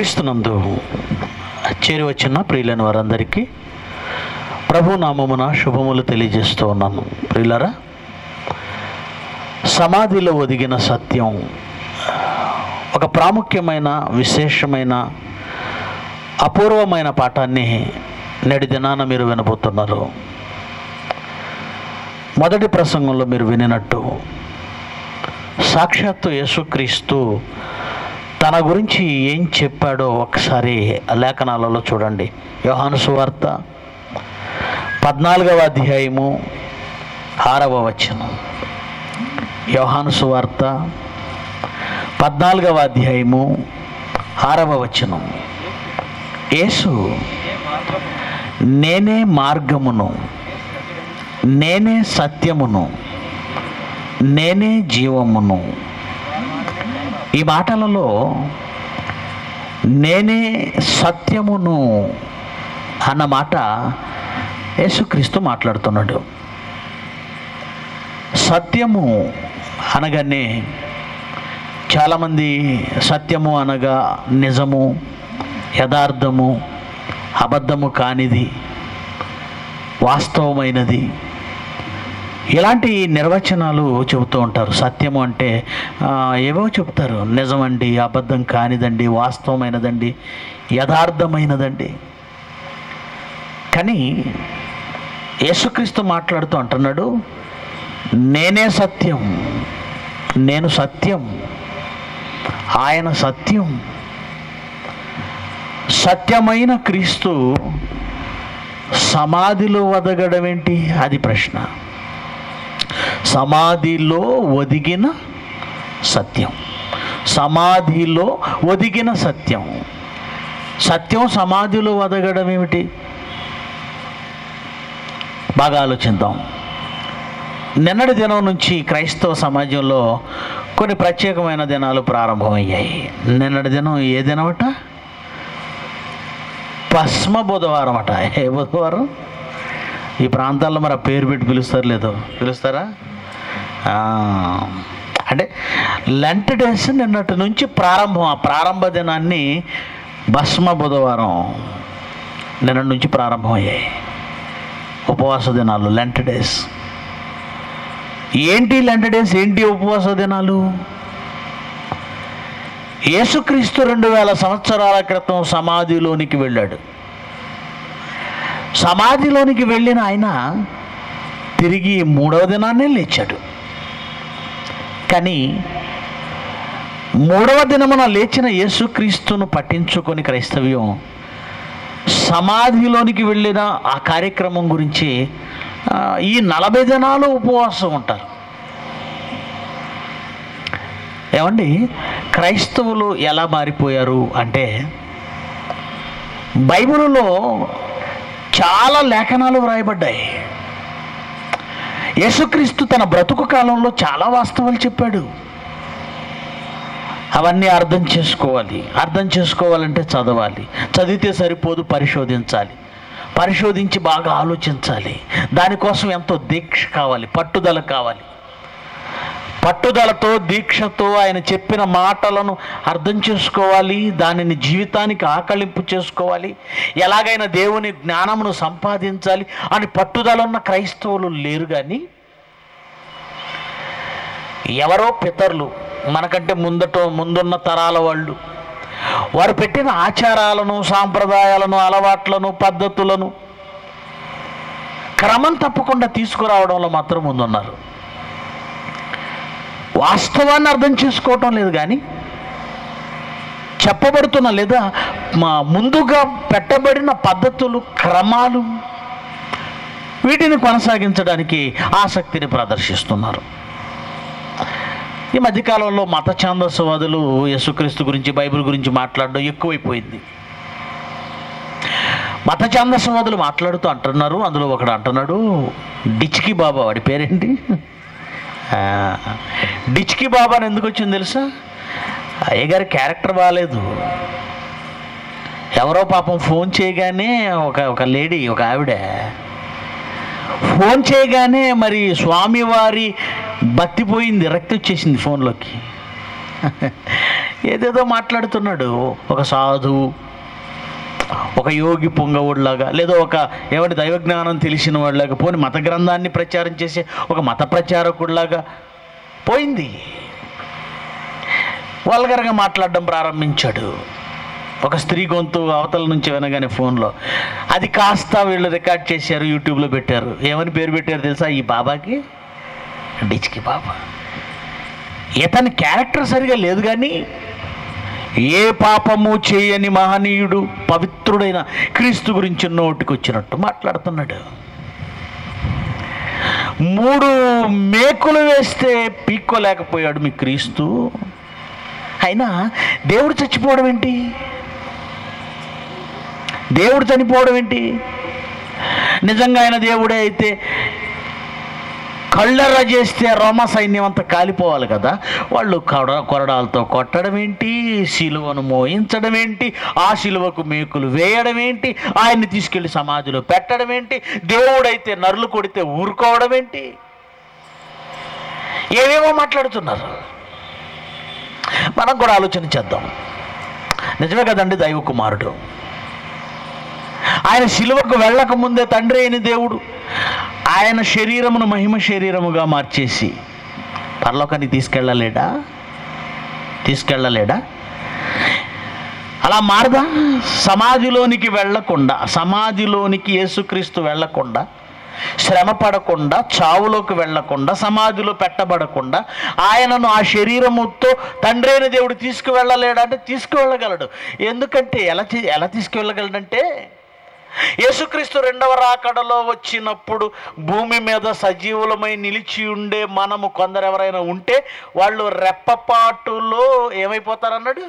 క్రీస్తునందు చేరి వచ్చిన ప్రియులైన వారందరికీ ప్రభు నామమున శుభములు తెలియజేస్తూ ఉన్నాను. ప్రియులారా, సమాధిలో ఒదిగిన సత్యం ఒక ప్రాముఖ్యమైన, విశేషమైన, అపూర్వమైన పాఠాన్ని నేటి దినాన మీరు వినబోతున్నారు. మొదటి ప్రసంగంలో మీరు వినినట్టు సాక్షాత్తు యేసుక్రీస్తు తన గురించి ఏం చెప్పాడో ఒకసారి లేఖనాలలో చూడండి. యోహాను సువార్త 14వ అధ్యాయము 6వ వచనం. యోహాను సువార్త 14వ అధ్యాయము 6వ వచనం. యేసు, నేనే మార్గమును, నేనే సత్యమును, నేనే జీవమును. ఈ మాటలలో నేనే సత్యమును అన్న మాట యేసుక్రీస్తు మాట్లాడుతున్నాడు. సత్యము అనగానే చాలామంది సత్యము అనగా నిజము, యథార్థము, అబద్ధము కానిది, వాస్తవమైనది, ఇలాంటి నిర్వచనాలు చెబుతూ ఉంటారు. సత్యము అంటే ఏవో చెప్తారు, నిజమండి, అబద్ధం కానిదండి, వాస్తవమైనదండి, యథార్థమైనదండి. కానీ యేసుక్రీస్తు మాట్లాడుతూ అంటున్నాడు, నేనే సత్యం, నేను సత్యం, ఆయన సత్యం, సత్యమైన క్రీస్తు సమాధిలో ఒదగడం ఏంటి? అది ప్రశ్న. సమాధిలో ఒదిగిన సత్యం, సమాధిలో ఒదిగిన సత్యం, సత్యం సమాధిలో ఒదగడం ఏమిటి? బాగా ఆలోచిద్దాం. నిన్నటి దినం నుంచి క్రైస్తవ సమాజంలో కొన్ని ప్రత్యేకమైన దినాలు ప్రారంభమయ్యాయి. నిన్నటి దినం ఏ దినమట? పస్మ బుధవారం అట. ఏ బుధవారం? ఈ ప్రాంతాల్లో మరి ఆ పేరు పెట్టి పిలుస్తారు లేదో, పిలుస్తారా? అంటే లెంట్ డేస్ నిన్నటి నుంచి ప్రారంభం. ఆ ప్రారంభ దినాన్ని భస్మ బుధవారం నిన్నటి నుంచి ప్రారంభమయ్యాయి. ఉపవాస దినాలు, లెంట్ డేస్. ఏంటి లెంట్ డేస్? ఏంటి ఉపవాస దినాలు? యేసుక్రీస్తు 2000 సంవత్సరాల క్రితం సమాధిలోనికి వెళ్ళాడు. సమాధిలోనికి వెళ్ళిన ఆయన తిరిగి 3వ దినాన్నే లేచాడు. కానీ 3వ దినమున లేచిన యేసుక్రీస్తును పట్టించుకొని క్రైస్తవ్యం సమాధిలోనికి వెళ్ళిన ఆ కార్యక్రమం గురించి ఈ 40 దినాలు ఉపవాసం ఉంటారు. ఏమండి, క్రైస్తవులు ఎలా మారిపోయారు అంటే, బైబిల్లో చాలా లేఖనాలు వ్రాయబడ్డాయి. యేసుక్రీస్తు తన బ్రతుకు కాలంలో చాలా వాస్తవాలు చెప్పాడు. అవన్నీ అర్థం చేసుకోవాలి. అర్థం చేసుకోవాలంటే చదవాలి. చదివితే సరిపోదు, పరిశోధించాలి. పరిశోధించి బాగా ఆలోచించాలి. దానికోసం ఎంతో దీక్ష కావాలి, పట్టుదల కావాలి. పట్టుదలతో, దీక్షతో ఆయన చెప్పిన మాటలను అర్థం చేసుకోవాలి. దానిని జీవితానికి ఆకళింపు చేసుకోవాలి. ఎలాగైనా దేవుని జ్ఞానమును సంపాదించాలి అని పట్టుదల ఉన్న క్రైస్తవులు లేరు. కానీ ఎవరో పితరులు, మనకంటే ముందున్న తరాల వాళ్ళు, వారు పెట్టిన ఆచారాలను, సాంప్రదాయాలను, అలవాట్లను, పద్ధతులను క్రమం తప్పకుండా తీసుకురావడంలో మాత్రం ముందున్నారు. వాస్తవాన్ని అర్థం చేసుకోవటం లేదు. కానీ చెప్పబడుతున్న లేదా ముందుగా పెట్టబడిన పద్ధతులు, క్రమాలు, వీటిని కొనసాగించడానికి ఆసక్తిని ప్రదర్శిస్తున్నారు. ఈ మధ్యకాలంలో మత ఛాందసవాదులు యేసుక్రీస్తు గురించి, బైబిల్ గురించి మాట్లాడడం ఎక్కువైపోయింది. మత ఛాందసవాదులు మాట్లాడుతూ అంటున్నారు, అందులో ఒకడు అంటున్నాడు, డిచ్కి బాబా, వాడి పేరేంటి? డిచ్కి బాబా అని ఎందుకు వచ్చింది తెలుసా? అయ్యగారి క్యారెక్టర్ బాగాలేదు. ఎవరో పాపం ఫోన్ చేయగానే ఒక లేడీ, ఒక ఆవిడ ఫోన్ చేయగానే మరి స్వామివారి బతిపోయింది, రక్తి వచ్చేసింది ఫోన్లోకి. ఏదేదో మాట్లాడుతున్నాడు. ఒక సాధువు, ఒక యోగి పొంగవుడిలాగా, లేదా ఒక ఎవరి దైవజ్ఞానం తెలిసిన వాళ్ళలాగా, పోని మత గ్రంథాన్ని ప్రచారం చేసే ఒక మత ప్రచారకుడిలాగా పోయింది. వల్గరగా మాట్లాడడం ప్రారంభించాడు. ఒక స్త్రీ గొంతు అవతల నుంచి వినగానే ఫోన్లో, అది కాస్త వీళ్ళు రికార్డ్ చేశారు, యూట్యూబ్లో పెట్టారు. ఏమని పేరు పెట్టారు తెలుసా ఈ బాబాకి? డిచ్కి బాబా. ఇతని క్యారెక్టర్ సరిగా లేదు, కానీ ఏ పాపము చేయని మహనీయుడు, పవిత్రుడైన క్రీస్తు గురించి నోటికి వచ్చినట్టు మాట్లాడుతున్నాడు. మూడు మేకులు వేస్తే పీక్కోలేకపోయాడు మీ క్రీస్తు. అయినా దేవుడు చచ్చిపోవడం ఏంటి? దేవుడు చనిపోవడం ఏంటి? నిజంగా ఆయన దేవుడే అయితే కళ్ళర చేస్తే రోమ సైన్యం అంతా కాలిపోవాలి కదా. వాళ్ళు కొరడాలతో కొట్టడం ఏంటి? శిలువను మోయించడం ఏంటి? ఆ శిలువకు మేకులు వేయడం ఏంటి? ఆయన్ని తీసుకెళ్లి సమాధిలో పెట్టడం ఏంటి? దేవుడైతే నరులు కొడితే ఊరుకోవడం ఏంటి? ఏవేమో మాట్లాడుతున్నారు. మనం కూడా ఆలోచన చేద్దాం. నిజమే కదండి, దైవ కుమారుడు ఆయన శిలువకు వెళ్ళక ముందే తండ్రి అయిన దేవుడు ఆయన శరీరమును మహిమ శరీరముగా మార్చేసి పరలోకానికి తీసుకెళ్ళలేడా? అలా మారదా? సమాధిలోనికి వెళ్ళకుండా, సమాధిలోనికి యేసుక్రీస్తు వెళ్ళకుండా, శ్రమ పడకుండా, చావులోకి వెళ్లకుండా, సమాధిలో పెట్టబడకుండా ఆయనను ఆ శరీరముతో తండ్రి అయిన దేవుడు తీసుకువెళ్ళలేడా అంటే తీసుకువెళ్ళగలడు. ఎందుకంటే ఎలా తీసుకువెళ్ళగలడంటే, యేసుక్రీస్తు రెండవ రాకడలో వచ్చినప్పుడు భూమి మీద సజీవులమై నిలిచి ఉండే మనము కొందరెవరైనా ఉంటే వాళ్ళు రెప్పపాటులో ఏమైపోతారన్నాడు,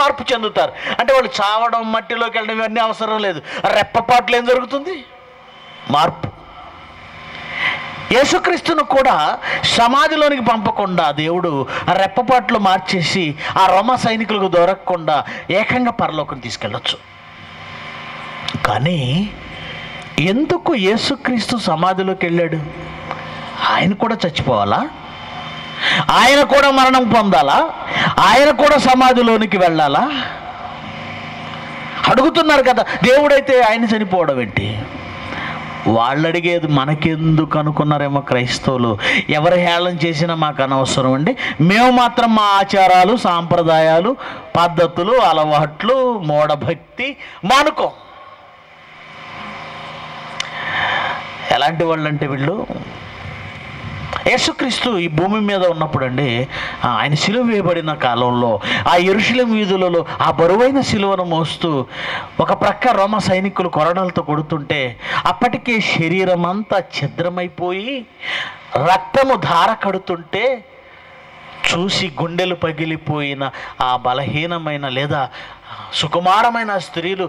మార్పు చెందుతారు. అంటే వాళ్ళు చావడం, మట్టిలోకి వెళ్ళడం ఇవన్నీ అవసరం లేదు. రెప్పపాటులో ఏం జరుగుతుంది? మార్పు. యేసుక్రీస్తును కూడా సమాధిలోనికి పంపకుండా దేవుడు ఆ రెప్పపాట్లు మార్చేసి ఆ రోమ సైనికులకు దొరకకుండా ఏకంగా పరలోకం తీసుకెళ్ళొచ్చు. కానీ ఎందుకు యేసుక్రీస్తు సమాధిలోకి వెళ్ళాడు? ఆయన కూడా చచ్చిపోవాలా? ఆయన కూడా మరణం పొందాలా? ఆయన కూడా సమాధిలోనికి వెళ్ళాలా? అడుగుతున్నారు కదా, దేవుడైతే ఆయన చనిపోవడం ఏంటి? వాళ్ళు అడిగేది మనకెందుకు అనుకున్నారేమో క్రైస్తవులు. ఎవరు హేళన చేసినా మాకు అనవసరం అండి, మేము మాత్రం మా ఆచారాలు, సాంప్రదాయాలు, పద్ధతులు, అలవాట్లు, మూఢభక్తి మానుకోం. ఎలాంటి వాళ్ళు అంటే వీళ్ళు, యేసుక్రీస్తు ఈ భూమి మీద ఉన్నప్పుడు అండి, ఆయన సిలువ వేయబడిన కాలంలో ఆ యెరూషలేము వీధులలో ఆ బరువైన సిలువను మోస్తూ ఒక ప్రక్క రోమా సైనికులు కొరడాలతో కొడుతుంటే అప్పటికే శరీరం అంతా ఛిద్రమైపోయి రక్తము ధార కడుతుంటే చూసి గుండెలు పగిలిపోయిన ఆ బలహీనమైన లేదా సుకుమారమైన స్త్రీలు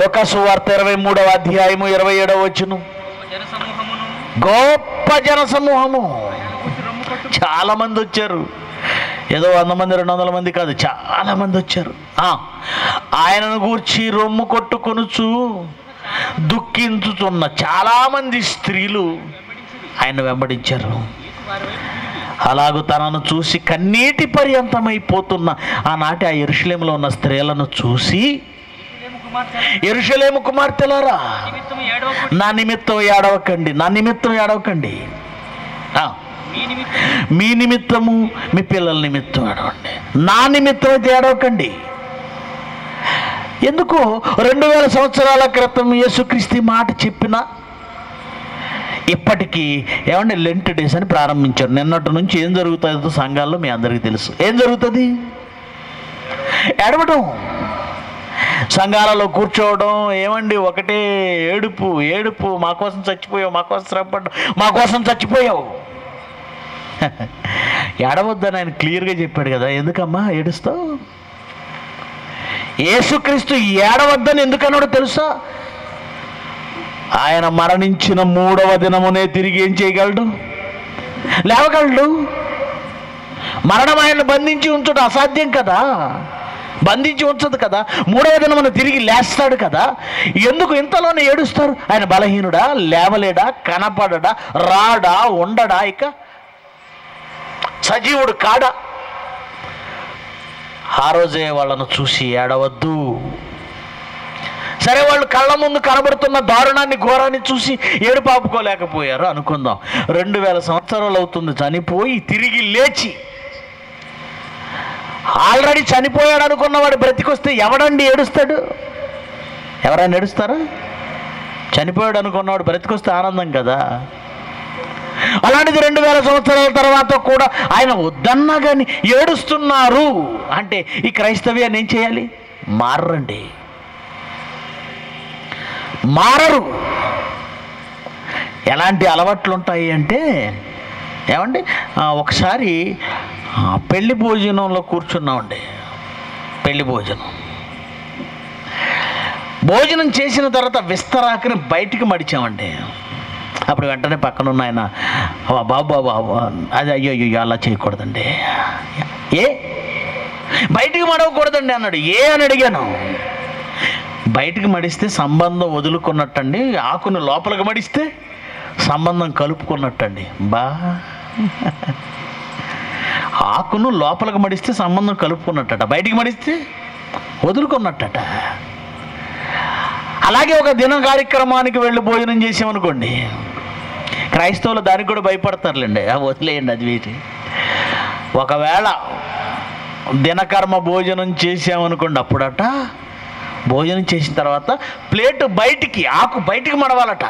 లోకాసువార్త 23:27. గొప్ప జనసమూహము, చాలా మంది వచ్చారు. ఏదో 100 మంది, 200 మంది కాదు, చాలా మంది వచ్చారు. ఆయనను గూర్చి రొమ్ము కొట్టుకొనుచు దుఃఖించుతున్న చాలా మంది స్త్రీలు ఆయన వెంబడించారు. అలాగూ తనను చూసి కన్నీటి పర్యంతమైపోతున్న ఆనాటి ఆ యెరూషలేములో ఉన్న స్త్రీలను చూసి, యెరూషలేము కుమార్తెలారా నా నిమిత్తం ఏడవకండి, మీ నిమిత్తము, మీ పిల్లల నిమిత్తం ఏడవండి, నా నిమిత్తం అయితే ఏడవకండి. ఎందుకు? 2000 సంవత్సరాల క్రితం యేసుక్రీస్తు మాట చెప్పిన ఇప్పటికీ ఏమంటే లెంట్ డేస్ అని ప్రారంభించారు. నిన్నటి నుంచి ఏం జరుగుతుందో సంఘాల్లో మీ అందరికీ తెలుసు. ఏం జరుగుతుంది? ఏడవడం, సంఘాలలో కూర్చోవడం, ఏమండి ఒకటే ఏడుపు ఏడుపు, మా కోసం చచ్చిపోయావు, మా కోసం శ్రమపడ్డావు, మా కోసం చచ్చిపోయావు. ఏడవద్దని ఆయన క్లియర్గా చెప్పాడు కదా, ఎందుకమ్మా ఏడుస్తావు? యేసుక్రీస్తు ఏడవద్దని ఎందుకన్నాడో తెలుసా? ఆయన మరణించిన మూడవ దినమునే తిరిగి ఏం చేయగలడు? లేవగలడు. మరణం ఆయన్ని బంధించి ఉంచడం అసాధ్యం కదా, బంధించి ఉంచదు కదా, మూడవ దినమున తిరిగి లేస్తాడు కదా. ఎందుకు ఇంతలోనే ఏడుస్తారు? ఆయన బలహీనుడా, లేవలేడా, కనపడడా, రాడా, ఉండడా, ఇక సజీవుడు కాడా? ఆ రోజే వాళ్ళను చూసి ఏడవద్దు. సరే, వాళ్ళు కళ్ళ ముందు కనబడుతున్న దారుణాన్ని, ఘోరాన్ని చూసి ఏడుపాపుకోలేకపోయారు అనుకుందాం. 2000 సంవత్సరాలు అవుతుంది చనిపోయి తిరిగి లేచి. ఆల్రెడీ చనిపోయాడు అనుకున్నవాడు బ్రతికొస్తే ఎవడండి ఏడుస్తాడు? ఎవరైనా ఏడుస్తారా? చనిపోయాడు అనుకున్నవాడు బ్రతికొస్తే ఆనందం కదా. అలాంటిది 2000 సంవత్సరాల తర్వాత కూడా ఆయన వద్దన్నా కానీ ఏడుస్తున్నారు అంటే ఈ క్రైస్తవ్యాన్ని ఏం చేయాలి? మారండి. మారరు. ఎలాంటి అలవాట్లు ఉంటాయి అంటే, ఏమండి, ఒకసారి పెళ్లి భోజనంలో కూర్చున్నామండి. పెళ్లి భోజనం భోజనం చేసిన తర్వాత విస్తరాకని బయటికి మడిచామండి. అప్పుడు వెంటనే పక్కనున్న ఆయన, బాబు అది అయ్యో అలా చేయకూడదండి, ఏ బయటికి మడవకూడదండి అన్నాడు. ఏ అని అడిగాను. బయటికి మడిస్తే సంబంధం వదులుకున్నట్టండి, ఆకును లోపలికి మడిస్తే సంబంధం కలుపుకున్నట్టండి. ఆకును లోపలికి మడిస్తే సంబంధం కలుపుకున్నట్టట, బయటికి మడిస్తే వదులుకున్నట్టట. అలాగే ఒక దిన కార్యక్రమానికి వెళ్ళి భోజనం చేసామనుకోండి, క్రైస్తవులు దానికి కూడా భయపడతారులేండి, వదిలేయండి అది వీటి. ఒకవేళ దినకర్మ భోజనం చేసామనుకోండి, అప్పుడట భోజనం చేసిన తర్వాత ప్లేటు బయటికి, ఆకు బయటికి మడవాలట.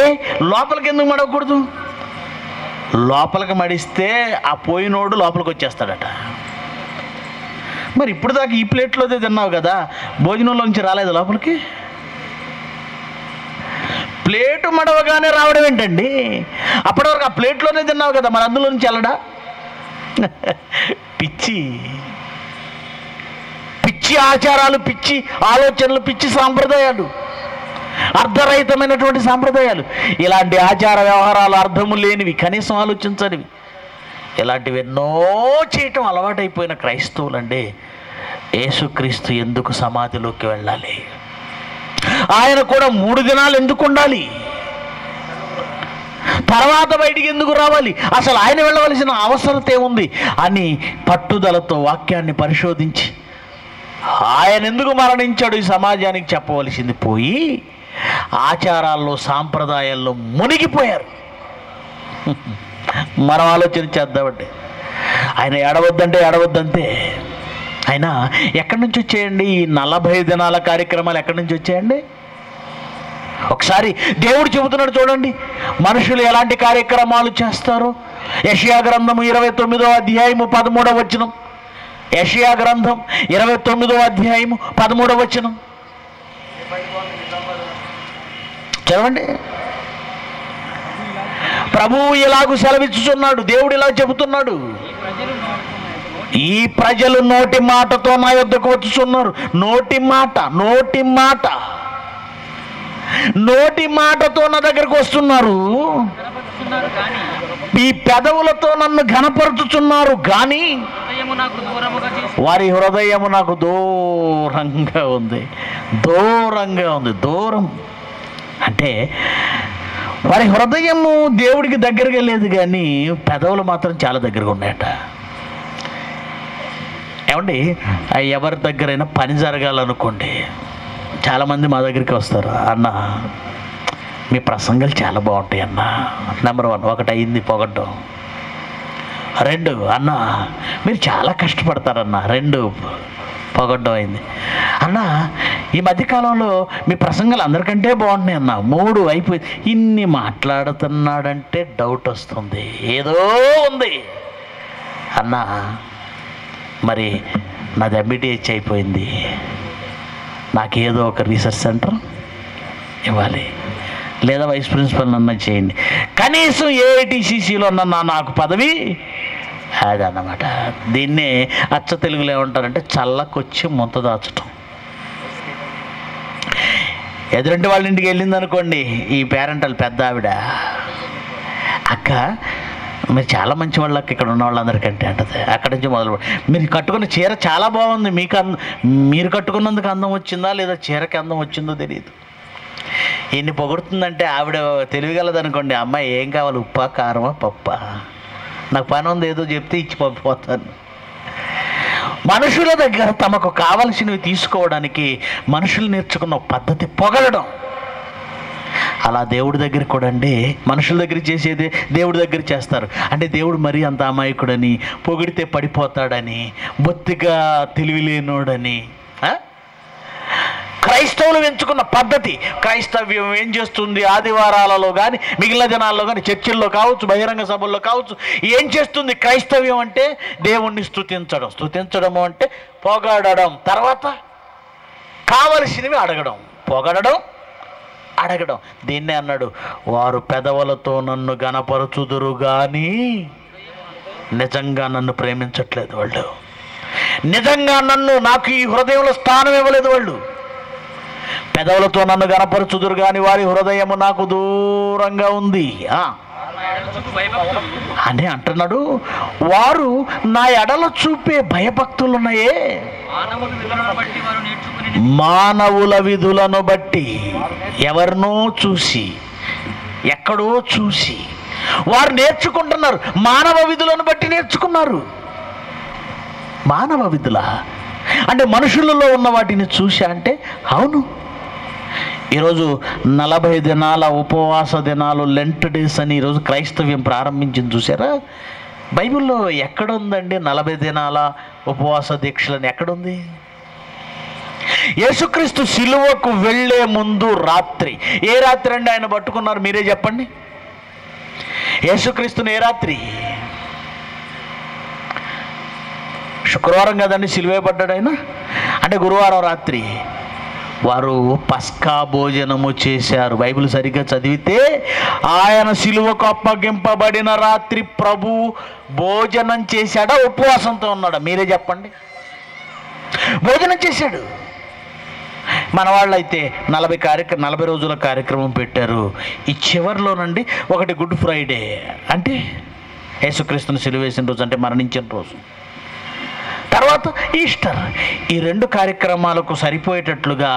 ఏ లోపలికి ఎందుకు మడవకూడదు? లోపలికి మడిస్తే ఆ పోయినోడు లోపలికి వచ్చేస్తాడట. మరి ఇప్పుడు దాకా ఈ ప్లేట్లోదే తిన్నావు కదా, భోజనంలోంచి రాలేదు లోపలికి. ప్లేటు మడవగానే రావడం ఏంటండి? అప్పటివరకు ఆ ప్లేట్లోనే తిన్నావు కదా, మరి అందులో నుంచి వెళ్ళడా? పిచ్చి పిచ్చి ఆచారాలు, పిచ్చి ఆలోచనలు, పిచ్చి సాంప్రదాయాలు, అర్థరహితమైనటువంటి సాంప్రదాయాలు. ఇలాంటి ఆచార వ్యవహారాలు అర్థము లేనివి, కనీసం ఆలోచించనివి, ఇలాంటివి ఎన్నో చేయటం అలవాటైపోయిన క్రైస్తవులండి. యేసుక్రీస్తు ఎందుకు సమాధిలోకి వెళ్ళాలి? ఆయన కూడా 3 దినాలు ఎందుకు ఉండాలి? తర్వాత బయటికి ఎందుకు రావాలి? అసలు ఆయన వెళ్ళవలసిన అవసరత ఏముంది అని పట్టుదలతో వాక్యాన్ని పరిశోధించి ఆయన ఎందుకు మరణించాడు ఈ సమాజానికి చెప్పవలసింది పోయి ఆచారాల్లో, సాంప్రదాయాల్లో మునిగిపోయారు. మనం ఆలోచన చేద్దామండి. ఆయన ఏడవద్దంటే ఏడవద్దంతే. ఆయన ఎక్కడి నుంచి వచ్చేయండి? ఈ 40 దినాల కార్యక్రమాలు ఎక్కడి నుంచి వచ్చాయండి? ఒకసారి దేవుడు చెబుతున్నాడు చూడండి, మనుషులు ఎలాంటి కార్యక్రమాలు చేస్తారు. యెషయా గ్రంథం 29వ అధ్యాయము 13వ వచనం. యెషయా గ్రంథం 29వ అధ్యాయము 13వ వచనం చదవండి. ప్రభువు ఇలాగూ సెలవిచ్చుచున్నాడు, దేవుడు ఇలా చెబుతున్నాడు, ఈ ప్రజలు నోటి మాటతో నా యొద్దకు వచ్చుచున్నారు. నోటి మాటతో నా దగ్గరకు వస్తున్నారు, ఈ పెదవులతో నన్ను ఘనపరుచుచున్నారు, కానీ వారి హృదయము నాకు దూరంగా ఉంది. దూరం అంటే వారి హృదయము దేవుడికి దగ్గరగా లేదు, కానీ పెదవులు మాత్రం చాలా దగ్గరగా ఉన్నాయట. ఏమండి, ఎవరి దగ్గరైనా పని జరగాలనుకోండి, చాలామంది మా దగ్గరికి వస్తారు. అన్న, మీ ప్రసంగాలు చాలా బాగుంటాయి అన్న. నెంబర్ 1, ఒకటి అయింది పొగడ్డం. 2, అన్న మీరు చాలా కష్టపడతారన్న. 2, పొగడ్డం అయింది. అన్న, ఈ మధ్యకాలంలో మీ ప్రసంగాలు అందరికంటే బాగున్నాయి అన్న. 3, అయిపోయింది. ఇన్ని మాట్లాడుతున్నాడంటే డౌట్ వస్తుంది, ఏదో ఉంది అన్న. మరి నాది MBTH అయిపోయింది, నాకేదో ఒక రీసెర్చ్ సెంటర్ ఇవ్వాలి, లేదా వైస్ ప్రిన్సిపల్ అన్నా చేయండి, కనీసం ఏఐటీసీసీలో అన్నా నాకు పదవి అదన్నమాట. దీన్నే అచ్చ తెలుగులో ఏమంటారంటే చల్లకొచ్చి ముంత దాచటం. ఎదురంటే వాళ్ళ ఇంటికి వెళ్ళింది అనుకోండి ఈ పేరెంటల్ పెద్ద ఆవిడ, అక్క మీరు చాలా మంచి వాళ్ళు అక్క ఇక్కడ ఉన్న వాళ్ళందరికంటే అంటది. అక్కడి నుంచి మొదలు మీరు కట్టుకున్న చీర చాలా బాగుంది, మీకు మీరు కట్టుకున్నందుకు అందం వచ్చిందా లేదా చీరకి అందం వచ్చిందో తెలియదు. ఎన్ని పొగుడుతుందంటే ఆవిడ తెలివిగలదనుకోండి, అమ్మాయి ఏం కావాలి ఉప్ప కారమా పప్ప, నాకు పని ఉంది ఏదో చెప్తే ఇచ్చి పంపిపోతాను. మనుషుల దగ్గర తమకు కావలసినవి తీసుకోవడానికి మనుషులు నేర్చుకున్న పద్ధతి పొగలడం. అలా దేవుడి దగ్గర కూడా అండి, మనుషుల దగ్గర చేసేది దేవుడి దగ్గర చేస్తారు. అంటే దేవుడు మరీ అంత అమాయకుడని, పొగిడితే పడిపోతాడని, బొత్తిగా తెలివిలేనోడని. క్రైస్తవులు ఎంచుకున్న పద్ధతి, క్రైస్తవ్యం ఏం చేస్తుంది ఆదివారాలలో కానీ మిగిలిన దినాల్లో కానీ చర్చిల్లో కావచ్చు బహిరంగ సభల్లో కావచ్చు ఏం చేస్తుంది క్రైస్తవ్యం అంటే దేవుణ్ణి స్తుతించడం. స్తుతించడము అంటే పొగడడం, తర్వాత కావలసినవి అడగడం, పొగడడం అడగడం. దీన్నే అన్నాడు, వారు పెదవులతో నన్ను గణపరచుదురు కానీ నిజంగా నన్ను ప్రేమించట్లేదు వాళ్ళు, నిజంగా నన్ను నాకు ఈ హృదయంలో స్థానం ఇవ్వలేదు వాళ్ళు. పెదవులతో నన్ను గణపరచుదురు కానీ వారి హృదయము నాకు దూరంగా ఉంది అని అంటున్నాడు. వారు నా ఎడల చూపే భయభక్తులున్నాయే, మానవుల విధులను బట్టి ఎవరినో చూసి ఎక్కడో చూసి వారు నేర్చుకుంటున్నారు, మానవ విధులను బట్టి నేర్చుకున్నారు. మానవ విధుల అంటే మనుషులలో ఉన్న వాటిని చూసా అంటే అవును. ఈరోజు 40 దినాల ఉపవాస దినాలు, లెంట్ డేస్ అని ఈరోజు క్రైస్తవ్యం ప్రారంభించింది చూసారా. బైబిల్లో ఎక్కడుందండి 40 దినాల ఉపవాస దీక్షలని ఎక్కడుంది? యేసుక్రీస్తు సిలువకు వెళ్ళే ముందు రాత్రి, ఏ రాత్రి అండి ఆయన పట్టుకున్నారు మీరే చెప్పండి? యేసుక్రీస్తుని ఏ రాత్రి? శుక్రవారం కదండి సిలువే పడ్డాడు ఆయన, అంటే గురువారం రాత్రి వారు పస్కా భోజనము చేశారు. బైబిల్ సరిగ్గా చదివితే ఆయన సిలువకు అప్పగింపబడిన రాత్రి ప్రభు భోజనం చేశాడా ఉపవాసంతో ఉన్నాడా? మీరే చెప్పండి. భోజనం చేశాడు. మన వాళ్ళు అయితే 40 రోజుల కార్యక్రమం పెట్టారు. ఈ చివరిలోనండి ఒకటి గుడ్ ఫ్రైడే, అంటే యేసుక్రీస్తుని సిలువేసిన రోజు, అంటే మరణించిన రోజు. తర్వాత ఈస్టర్. ఈ రెండు కార్యక్రమాలకు సరిపోయేటట్లుగా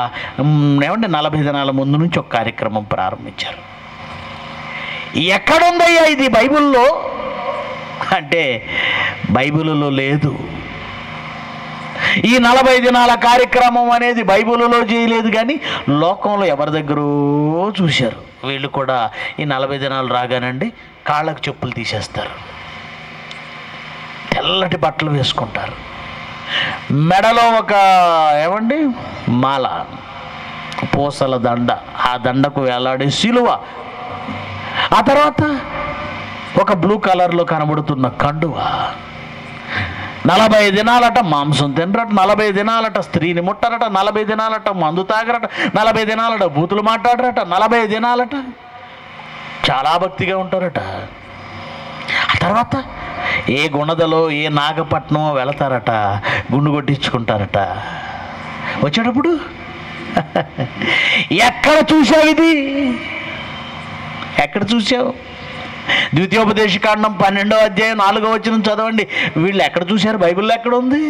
ఏమంటే 40 దినాల ముందు నుంచి ఒక కార్యక్రమం ప్రారంభించారు. ఎక్కడుందయ్యా ఇది బైబిల్లో అంటే బైబిలులో లేదు. ఈ 40 దినాల కార్యక్రమం అనేది బైబిలులో చేయలేదు, కానీ లోకంలో ఎవరి దగ్గరో చూశారు. వీళ్ళు కూడా ఈ 40 దినాలు రాగానండి కాళ్ళకు చెప్పులు తీసేస్తారు, తెల్లటి బట్టలు వేసుకుంటారు, మెడలో ఒక ఏమండి మాల, పూసల దండ, ఆ దండకు వేలాడే సిలువ, ఆ తర్వాత ఒక బ్లూ కలర్లో కనబడుతున్న కండువ. 40 దినాలట మాంసం తినరట, 40 దినాలట స్త్రీని ముట్టరట, 40 దినాలట మందు తాగరట, 40 దినాలట బూతులు మాట్లాడరట, 40 దినాలట చాలా భక్తిగా ఉంటారట. ఆ తర్వాత ఏ గుణదలో ఏ నాగపట్నం వెళతారట, గుండు కొట్టించుకుంటారట. వచ్చేటప్పుడు ఎక్కడ చూసావు ఇది? ఎక్కడ చూసావు? ద్వితీయోపదేశకాండం 12వ అధ్యాయం 4వ వచనం చదవండి. వీళ్ళు ఎక్కడ చూశారు? బైబిల్లో ఎక్కడ ఉంది?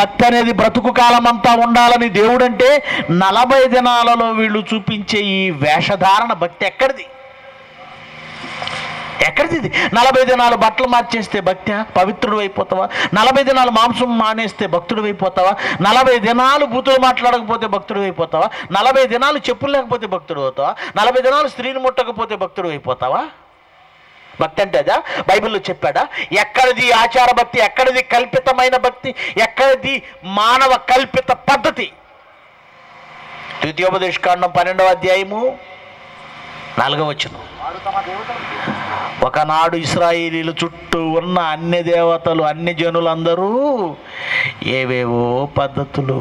భక్తి అనేది బ్రతుకు కాలం అంతా ఉండాలని దేవుడంటే 40 దినాలలో వీళ్ళు చూపించే ఈ వేషధారణ భక్తి ఎక్కడిది? ఎక్కడిది ఇది? 40 దినాలు బట్టలు మార్చేస్తే భక్తి పవిత్రుడు అయిపోతావా? 40 దినాలు మాంసం మానేస్తే భక్తుడు అయిపోతావా? 40 దినాలు బూతులు మాట్లాడకపోతే భక్తుడు అయిపోతావా? 40 దినాలు చెప్పులు లేకపోతే భక్తుడు అవుతావా? 40 దినాలు స్త్రీని ముట్టకపోతే భక్తుడు అయిపోతావా? భక్తి అంటే అదా? బైబిల్లో చెప్పాడా? ఎక్కడిది ఆచార భక్తి? ఎక్కడిది కల్పితమైన భక్తి? ఎక్కడిది మానవ కల్పిత పద్ధతి? ద్వితీయోపదేశకాండం 12వ అధ్యాయము 4వ వచనం, ఒకనాడు ఇశ్రాయేలీలు చుట్టూ ఉన్న అన్ని దేవతలు అన్ని జనులందరూ ఏవేవో పద్ధతులు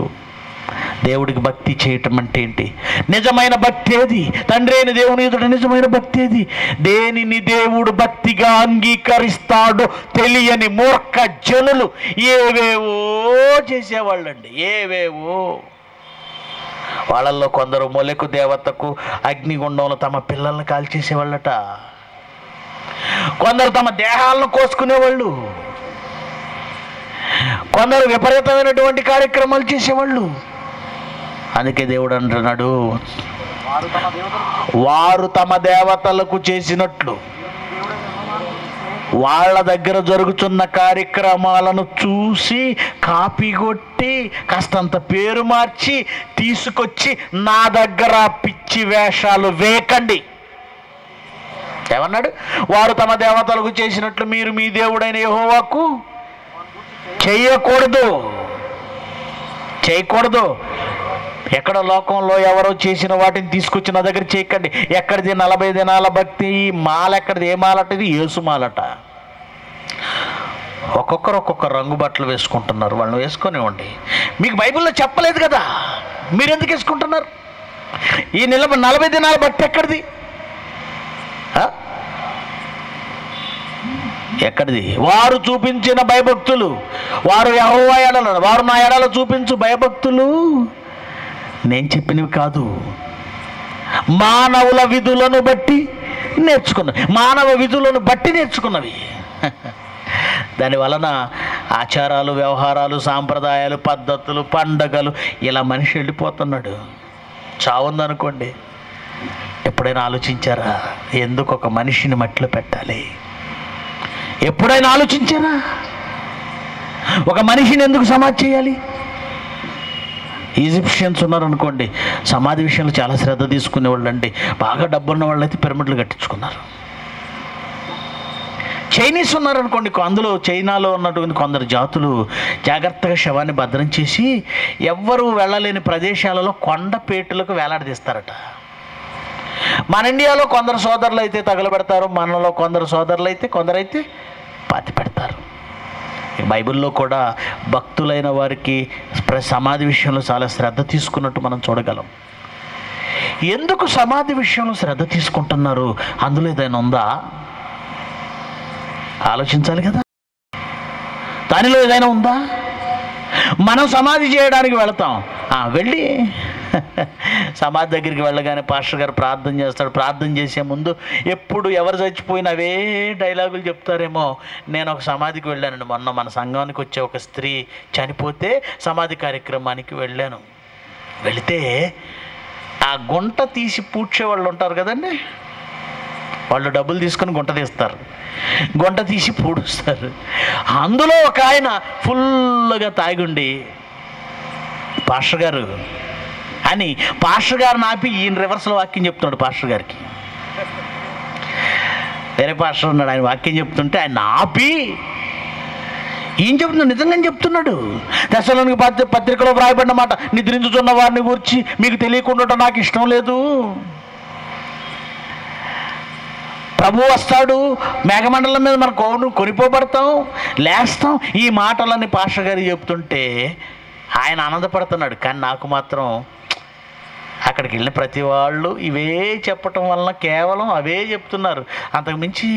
దేవుడికి భక్తి చేయటం అంటే ఏంటి? నిజమైన భక్తి ఏది? తండ్రి అయిన దేవుని ఎదుట నిజమైన భక్తి ఏది? దేనిని దేవుడు భక్తిగా అంగీకరిస్తాడో తెలియని మూర్ఖ జనులు ఏవేవో చేసేవాళ్ళండి, ఏవేవో. వాళ్ళల్లో కొందరు మొలకు దేవతకు అగ్నిగుండంలో తమ పిల్లల్ని కాల్చేసేవాళ్ళట, కొందరు తమ దేహాలను కోసుకునేవాళ్ళు, కొందరు విపరీతమైనటువంటి కార్యక్రమాలు చేసేవాళ్ళు. అందుకే దేవుడు అంటున్నాడు, వారు తమ దేవతలకు చేసినట్లు వాళ్ళ దగ్గర జరుగుతున్న కార్యక్రమాలను చూసి కాపీ కొట్టి కాస్తంత పేరు మార్చి తీసుకొచ్చి నా దగ్గర పిచ్చి వేషాలు వేకండి. ఏమన్నాడు? వారు తమ దేవతలకు చేసినట్లు మీరు మీ దేవుడైన యెహోవాకు చేయకూడదు, చేయకూడదు. ఎక్కడ లోకంలో ఎవరో చేసిన వాటిని తీసుకొచ్చి నా దగ్గర చేయకండి. ఎక్కడిది 40 దినాల భక్తి మాల? ఎక్కడిది? ఏ మాలటది? యేసు మాలట. ఒక్కొక్కరు ఒక్కొక్క రంగు బట్టలు వేసుకుంటున్నారు, వాళ్ళని వేసుకునేవ్వండి. మీకు బైబిల్లో చెప్పలేదు కదా, మీరెందుకు వేసుకుంటున్నారు? ఈ 40 దినాల భక్తి ఎక్కడిది? ఎక్కడిది? వారు చూపించిన భయభక్తులు, వారు యెహోవా ఎడల, వారు నా ఎడల చూపించు భయభక్తులు నేను చెప్పినవి కాదు, మానవుల విధులను బట్టి నేర్చుకున్నవి, మానవ విధులను బట్టి నేర్చుకున్నవి. దానివలన ఆచారాలు, వ్యవహారాలు, సాంప్రదాయాలు, పద్ధతులు, పండగలు, ఇలా మనిషి వెళ్ళిపోతున్నాడు. చావుందనుకోండి. ఎప్పుడైనా ఆలోచించారా ఎందుకు ఒక మనిషిని మట్టిలో పెట్టాలి? ఎప్పుడైనా ఆలోచించారా ఒక మనిషిని ఎందుకు సమాధి చేయాలి? ఈజిప్షియన్స్ ఉన్నారనుకోండి, సమాధి విషయంలో చాలా శ్రద్ధ తీసుకునేవాళ్ళు అండి. బాగా డబ్బున్న వాళ్ళు అయితే పిరమిడ్లు కట్టించుకున్నారు. చైనీస్ ఉన్నారనుకోండి, అందులో చైనాలో ఉన్నటువంటి కొందరు జాతులు జాగ్రత్తగా శవాన్ని భద్రం చేసి ఎవ్వరూ వెళ్ళలేని ప్రదేశాలలో కొండపేటలకు వేలాడదీస్తారట. మన ఇండియాలో కొందరు సోదరులు అయితే తగలబెడతారు, మనలో కొందరు సోదరులు అయితే కొందరైతే పాతి పెడతారు. బైబిల్లో కూడా భక్తులైన వారికి సమాధి విషయంలో చాలా శ్రద్ధ తీసుకున్నట్టు మనం చూడగలం. ఎందుకు సమాధి విషయంలో శ్రద్ధ తీసుకుంటున్నారు? అందులో ఏదైనా ఉందా? ఆలోచించాలి కదా, దానిలో ఏదైనా ఉందా? మనం సమాధి చేయడానికి వెళతాం, వెళ్ళి సమాధి దగ్గరికి వెళ్ళగానే పాస్టర్ గారు ప్రార్థన చేస్తాడు. ప్రార్థన చేసే ముందు ఎప్పుడు ఎవరు చచ్చిపోయినా అవే డైలాగులు చెప్తారేమో. నేను ఒక సమాధికి వెళ్ళానండి మొన్న, మన సంఘానికి వచ్చే ఒక స్త్రీ చనిపోతే సమాధి కార్యక్రమానికి వెళ్ళాను. వెళితే ఆ గుంట తీసి పూడ్చే వాళ్ళు ఉంటారు కదండి, వాళ్ళు డబ్బులు తీసుకొని గుంట తీస్తారు, గుంట తీసి పూడుస్తారు. అందులో ఒక ఆయన ఫుల్గా తాగుండి, పాస్టర్ గారు అని పాస్టర్ గారిని ఆపి ఈయన రివర్స్లో వాక్యం చెప్తున్నాడు. పాస్టర్ గారికి వేరే పాస్టర్ ఉన్నాడు, ఆయన వాక్యం చెప్తుంటే ఆయన ఆపి ఏం చెప్తున్నాడు? నిజంగా చెప్తున్నాడు. దశలోనికి పత్రికలో వ్రాయబడిన మాట, నిద్రించుతున్న వారిని గురించి మీకు తెలియకుండా నాకు ఇష్టం లేదు, ప్రభు వస్తాడు, మేఘమండలం మీద మన కోను కొనిపోబడతాం, లేస్తాం. ఈ మాటలని పాస్టర్ గారు చెప్తుంటే ఆయన ఆనందపడుతున్నాడు. కానీ నాకు మాత్రం అక్కడికి వెళ్ళిన ప్రతి వాళ్ళు ఇవే చెప్పటం వలన కేవలం అవే చెప్తున్నారు, అంతకుమించి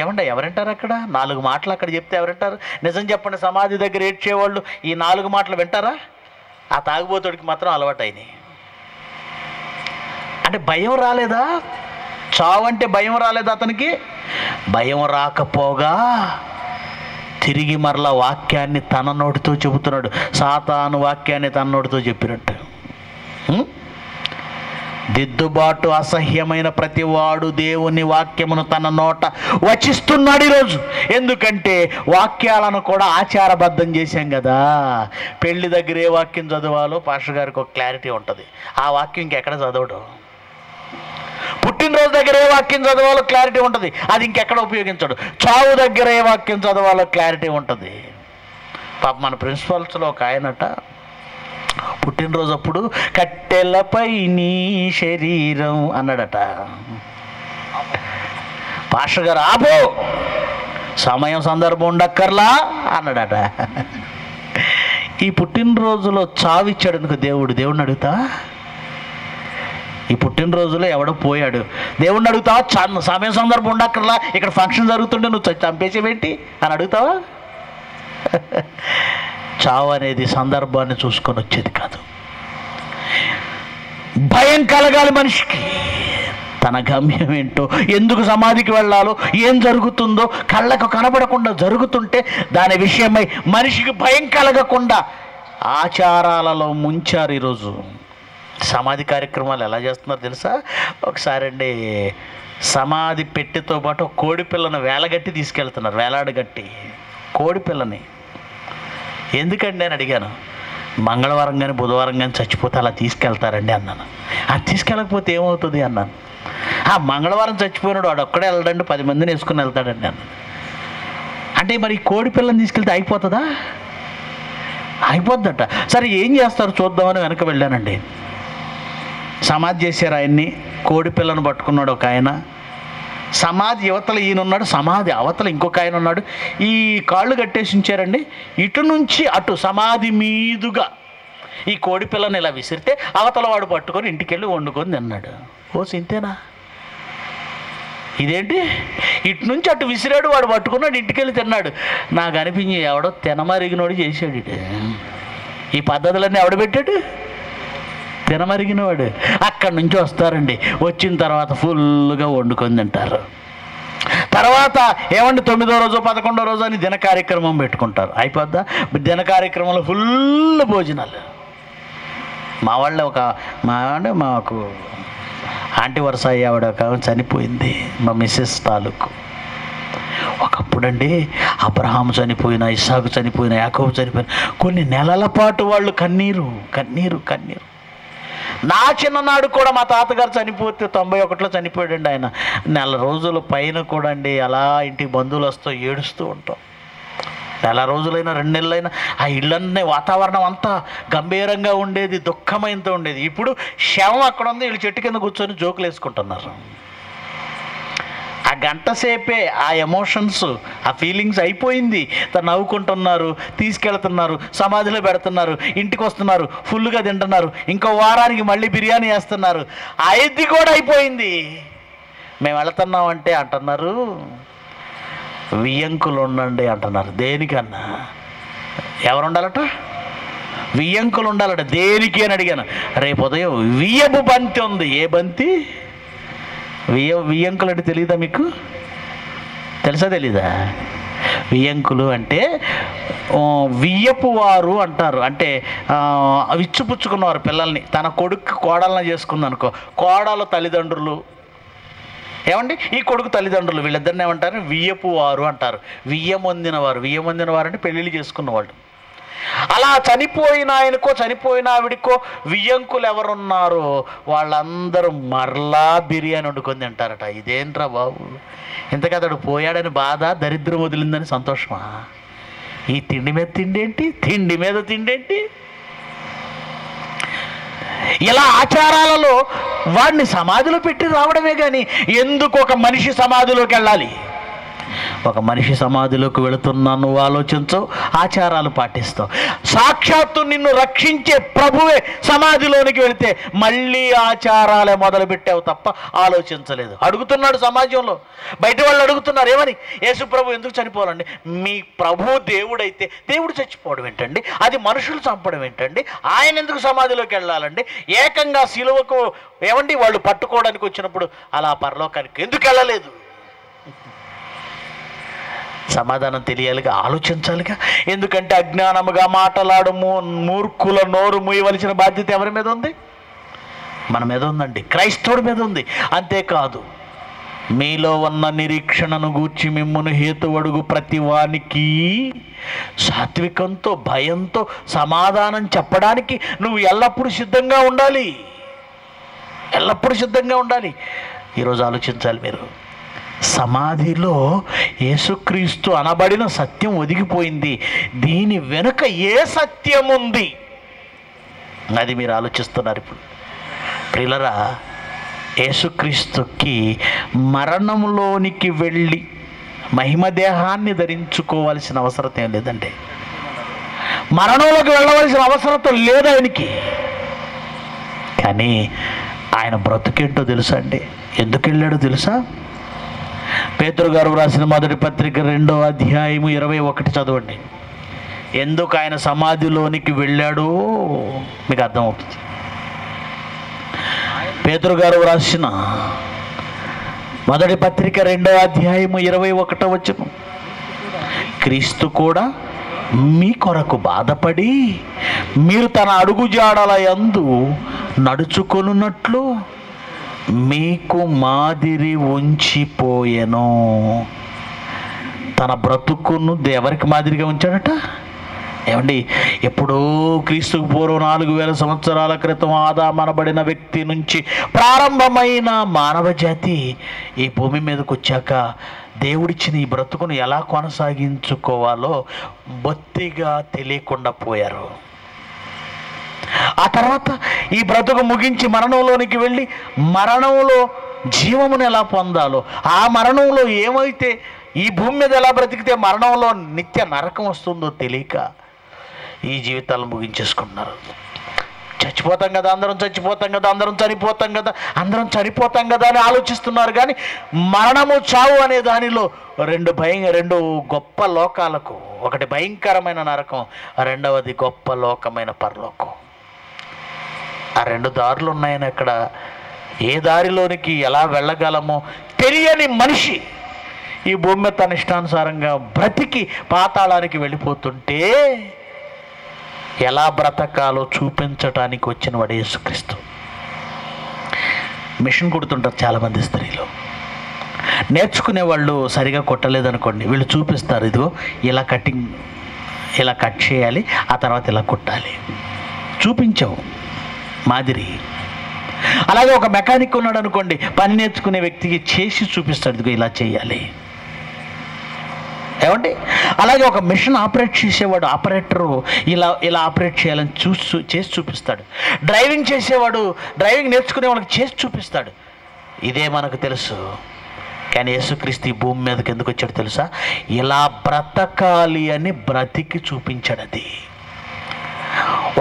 ఏమంటే ఎవరంటారు? అక్కడ 4 మాటలు అక్కడ చెప్తే ఎవరంటారు? నిజం చెప్పండి, సమాధి దగ్గర ఏడ్చేవాళ్ళు ఈ 4 మాటలు వింటారా? ఆ తాగుబోతుడికి మాత్రం అలవాటైనాయి. అంటే భయం రాలేదా? చావంటే భయం రాలేదు అతనికి. భయం రాకపోగా తిరిగి మరలా వాక్యాన్ని తన నోటితో చెబుతున్నాడు. సాతాను వాక్యాన్ని తన నోటితో చెప్పినట్టు. దిద్దుబాటు అసహ్యమైన ప్రతివాడు దేవుని వాక్యమును తన నోట వచిస్తున్నాడు ఈరోజు. ఎందుకంటే వాక్యాలను కూడా ఆచారబద్ధం చేశాం కదా. పెళ్లి దగ్గర ఏ వాక్యం చదవాలో పాస్టర్ గారికి ఒక క్లారిటీ ఉంటుంది, ఆ వాక్యం ఇంకెక్కడ చదవడం. పుట్టినరోజు దగ్గర ఏ వాక్యం చదవాలో క్లారిటీ ఉంటుంది, అది ఇంకెక్కడ ఉపయోగించడు. చావు దగ్గర ఏ వాక్యం చదవాలో క్లారిటీ ఉంటుంది. పాప మన ప్రిన్సిపల్స్లో ఒక ఆయనట, పుట్టినరోజు అప్పుడు కట్టెలపై నీ శరీరం అన్నాడట. పాస్టర్ గారు ఆపో, సమయం సందర్భం ఉండక్కర్లా అన్నాడట. ఈ పుట్టినరోజులో చావిచ్చాడనుకో దేవుడిని అడుగుతా, ఈ పుట్టినరోజులో ఎవడో పోయాడు దేవుడిని అడుగుతావా? సమయం సందర్భం ఉండక్కర్లా, ఇక్కడ ఫంక్షన్ జరుగుతుంటే నువ్వు చంపేసేవేంటి అని అడుగుతావా? చావు అనేది సందర్భాన్ని చూసుకొని వచ్చేది కాదు. భయం కలగాలి మనిషికి, తన గమ్యం ఏంటో, ఎందుకు సమాధికి వెళ్ళాలో, ఏం జరుగుతుందో కళ్ళకు కనబడకుండా జరుగుతుంటే దాని విషయమై మనిషికి భయం కలగకుండా ఆచారాలలో ముంచారు. ఈరోజు సమాధి కార్యక్రమాలు ఎలా చేస్తున్నారు తెలుసా? ఒకసారి అండి సమాధి పెట్టెతో పాటు కోడిపిల్లను వేలగట్టి తీసుకెళ్తున్నారు, వేలాడగట్టి కోడిపిల్లని. ఎందుకండి నేను అడిగాను. మంగళవారం కానీ బుధవారం కానీ చచ్చిపోతే అలా తీసుకెళ్తారండి అన్నాను. అది తీసుకెళ్ళకపోతే ఏమవుతుంది అన్నాను. ఆ మంగళవారం చచ్చిపోయినాడు వాడు ఒక్కడే వెళ్ళడండి, 10 మందిని వేసుకుని వెళ్తాడండి అన్నాను. అంటే మరి కోడి పిల్లని తీసుకెళ్తే అయిపోతుందా? అయిపోద్దట. సరే ఏం చేస్తారు చూద్దామని వెనక వెళ్ళానండి. సమాధి చేశారు ఆయన్ని, కోడి పిల్లను పట్టుకున్నాడు ఒక ఆయన. సమాధి యువతలు ఈయన ఉన్నాడు, సమాధి అవతల ఇంకొక ఆయన ఉన్నాడు. ఈ కాళ్ళు కట్టేసి ఉంచారండి. ఇటు నుంచి అటు సమాధి మీదుగా ఈ కోడి పిల్లని ఇలా విసిరితే అవతల వాడు పట్టుకొని ఇంటికి వెళ్ళి వండుకొని తిన్నాడు. ఓ సింతేనా ఇదేంటి? ఇటు నుంచి అటు విసిరాడు, వాడు పట్టుకున్నాడు, ఇంటికి వెళ్ళి తిన్నాడు. నాకు అనిపించి ఎవడో తినమరిగినోడు చేశాడు. ఈ పద్ధతులన్నీ ఎవడ పెట్టాడు? తినమరిగినవాడు. అక్కడి నుంచి వస్తారండి, వచ్చిన తర్వాత ఫుల్గా వండుకొని తింటారు. తర్వాత ఏమండి 9వ రోజు 11వ రోజు అని దిన కార్యక్రమం పెట్టుకుంటారు. అయిపోద్దా? దిన కార్యక్రమంలో ఫుల్ భోజనాలు. మా వాళ్ళ ఒక మాకు ఆంటీ వరుస ఆవిడ చనిపోయింది, మా మిస్సెస్ తాలూకు. ఒకప్పుడండి అబ్రహాము చనిపోయినా, ఇస్సాకు చనిపోయినా, యాకోబు చనిపోయినా కొన్ని నెలల పాటు వాళ్ళు కన్నీరు. నా చిన్ననాడు కూడా మా తాతగారు చనిపోతే 91లో చనిపోయాడండి ఆయన. 4 రోజుల పైన కూడా అండి అలా ఇంటి బంధువులు వస్తూ ఏడుస్తూ ఉంటాం. 4 రోజులైనా 2 నెలలైనా ఆ ఇళ్ళన్నీ వాతావరణం అంతా గంభీరంగా ఉండేది, దుఃఖమైనతో ఉండేది. ఇప్పుడు శవం అక్కడ ఉంది, వీళ్ళు చెట్టు కింద కూర్చొని జోకులు వేసుకుంటున్నారు. ఆ గంట సేపే ఆ ఎమోషన్స్, ఆ ఫీలింగ్స్ అయిపోయింది. తను నవ్వుకుంటున్నారు, తీసుకెళ్తున్నారు, సమాధిలో పెడుతున్నారు, ఇంటికి వస్తున్నారు, ఫుల్గా తింటున్నారు, ఇంకో వారానికి మళ్ళీ బిర్యానీ వేస్తున్నారు. అది కూడా అయిపోయింది. మేము వెళుతున్నామంటే అంటున్నారు వియ్యంకులు ఉండండి అంటున్నారు. దేనికన్నా? ఎవరు ఉండాలట? వియ్యంకులు ఉండాలట. దేనికి అని అడిగాను. రేపు ఉదయం వియ్యపు బంతి ఉంది. ఏ బంతి? వియ్యంకులు అంటే తెలియదా మీకు? తెలుసా తెలీదా? వియ్యంకులు అంటే వియ్యపు వారు అంటారు. అంటే విచ్చిపుచ్చుకున్నవారు పిల్లల్ని. తన కొడుకు కోడలను చేసుకుందనుకో, కోడలు తల్లిదండ్రులు ఏమండి, ఈ కొడుకు తల్లిదండ్రులు వీళ్ళిద్దరిని ఏమంటారు? వియ్యపు వారు అంటారు. వియ్యమొందినవారు అంటే పెళ్ళిళ్ళు చేసుకున్నవాళ్ళు. అలా చనిపోయిన ఆయనకో చనిపోయిన ఆవిడికో వియ్యంకులు ఎవరున్నారో వాళ్ళందరూ మరలా బిర్యానీ వండుకొని తింటారట. ఇదేంట్రా బాబు, ఇంతకీ అతడు పోయాడని బాధ, దరిద్రం వదిలిందని సంతోషమా? ఈ తిండి మీద తిండేంటి? ఇలా ఆచారాలలో వాడిని సమాధిలో పెట్టి రావడమే కానీ ఎందుకు ఒక మనిషి సమాధిలోకి వెళ్ళాలి? ఒక మనిషి సమాధిలోకి వెళుతున్నా నువ్వు ఆలోచించవు, ఆచారాలు పాటిస్తావు. సాక్షాత్తు నిన్ను రక్షించే ప్రభువే సమాధిలోనికి వెళితే మళ్ళీ ఆచారాలే మొదలుపెట్టావు తప్ప ఆలోచించలేదు. అడుగుతున్నాడు సమాజంలో, బయట వాళ్ళు అడుగుతున్నారు ఏమని? యేసు ప్రభు ఎందుకు చనిపోవాలండి? మీ ప్రభు దేవుడైతే దేవుడు చచ్చిపోవడం ఏంటండి? అది మనుషులు చంపడం ఏంటండి? ఆయన ఎందుకు సమాధిలోకి వెళ్ళాలండి? ఏకంగా సిలువకు ఏమండి వాళ్ళు పట్టుకోవడానికి వచ్చినప్పుడు అలా పరలోకానికి ఎందుకు వెళ్ళలేదు? సమాధానం తెలియాలిగా, ఆలోచించాలిగా. ఎందుకంటే అజ్ఞానముగా మాటలాడు మూర్ఖుల నోరు మూయవలసిన బాధ్యత ఎవరి మీద ఉంది? మన మీద ఉందండి, క్రైస్తవుడి మీద ఉంది. అంతేకాదు, మీలో ఉన్న నిరీక్షణను గూర్చి మిమ్మును హేతువడుగు ప్రతి వానికి సాత్వికంతో భయంతో సమాధానం చెప్పడానికి నువ్వు ఎల్లప్పుడూ సిద్ధంగా ఉండాలి. ఈరోజు ఆలోచించాలి మీరు. సమాధిలో యేసుక్రీస్తు అనబడిన సత్యం ఒదిగిపోయింది. దీని వెనుక ఏ సత్యం ఉంది? అది మీరు ఆలోచిస్తున్నారు ఇప్పుడు. ప్రిలరా, యేసుక్రీస్తుకి మరణంలోనికి వెళ్ళి మహిమదేహాన్ని ధరించుకోవాల్సిన అవసరం ఏం లేదండి. మరణంలోకి వెళ్ళవలసిన అవసరం లేదు ఆయనకి. కానీ ఆయన బ్రతుకేంటో తెలుసా అండి, ఎందుకు వెళ్ళాడో తెలుసా? పేతురు గారు రాసిన మొదటి పత్రిక 2వ అధ్యాయం 21 చదవండి. ఎందుకు ఆయన సమాధిలోనికి వెళ్ళాడో మీకు అర్థమవుతుంది. పేతురు గారు రాసిన మొదటి పత్రిక 2వ అధ్యాయం 21వ వచనం, క్రీస్తు కూడా మీ కొరకు బాధపడి మీరు తన అడుగుజాడలయందు నడుచుకొనున్నట్లు మీకు మాదిరి ఉంచిపోయెను. తన బ్రతుకును ఎవరికి మాదిరిగా ఉంచాడట? ఏమండి, ఎప్పుడో క్రీస్తుకు పూర్వం 4000 సంవత్సరాల క్రితం ఆదామనబడిన వ్యక్తి నుంచి ప్రారంభమైన మానవ జాతి ఈ భూమి మీదకు వచ్చాక దేవుడిచ్చిన ఈ బ్రతుకును ఎలా కొనసాగించుకోవాలో బొత్తిగా తెలియకుండా పోయారు. ఆ తర్వాత ఈ బ్రతుకు ముగించి మరణంలోనికి వెళ్ళి మరణంలో జీవమును ఎలా పొందాలో, ఆ మరణంలో ఏమైతే ఈ భూమి మీద ఎలా బ్రతికితే మరణంలో నిత్య నరకం వస్తుందో తెలియక ఈ జీవితాలను ముగించేసుకుంటున్నారు. చచ్చిపోతాం కదా, అందరం చచ్చిపోతాం కదా, అందరం చనిపోతాం కదా, అందరం చనిపోతాం కదా అని ఆలోచిస్తున్నారు. కానీ మరణము, చావు అనే దానిలో రెండు గొప్ప లోకాలకు, ఒకటి భయంకరమైన నరకం, రెండవది గొప్ప లోకమైన పరలోకం. ఆ రెండు దారులు ఉన్నాయని అక్కడ ఏ దారిలోనికి ఎలా వెళ్ళగలమో తెలియని మనిషి ఈ భూమి మీద తన ఇష్టానుసారంగా బ్రతికి పాతాళానికి వెళ్ళిపోతుంటే ఎలా బ్రతకాలో చూపించటానికి వచ్చిన వాడు యేసుక్రీస్తు. మిషన్ కుడుతుంటారు చాలామంది స్త్రీలు, నేర్చుకునేవాళ్ళు సరిగా కుట్టలేదనుకోండి, వీళ్ళు చూపిస్తారు, ఇదిగో ఇలా కటింగ్, ఇలా కట్ చేయాలి, ఆ తర్వాత ఇలా కుట్టాలి, చూపించావు మాదిరి. అలాగే ఒక మెకానిక్ ఉన్నాడు అనుకోండి, పని నేర్చుకునే వ్యక్తికి చేసి చూపిస్తాడు, ఇదిగో ఇలా చేయాలి. ఏమండి, అలాగే ఒక మిషన్ ఆపరేట్ చేసేవాడు, ఆపరేటరు ఇలా ఆపరేట్ చేయాలని చేసి చూపిస్తాడు. డ్రైవింగ్ చేసేవాడు, డ్రైవింగ్ నేర్చుకునే వాళ్ళకి చేసి చూపిస్తాడు. ఇదే మనకు తెలుసు. కానీ యేసుక్రీస్తు ఈ భూమి మీదకి ఎందుకు వచ్చాడు తెలుసా? ఇలా బ్రతకాలి అని బ్రతికి చూపించాడు. అది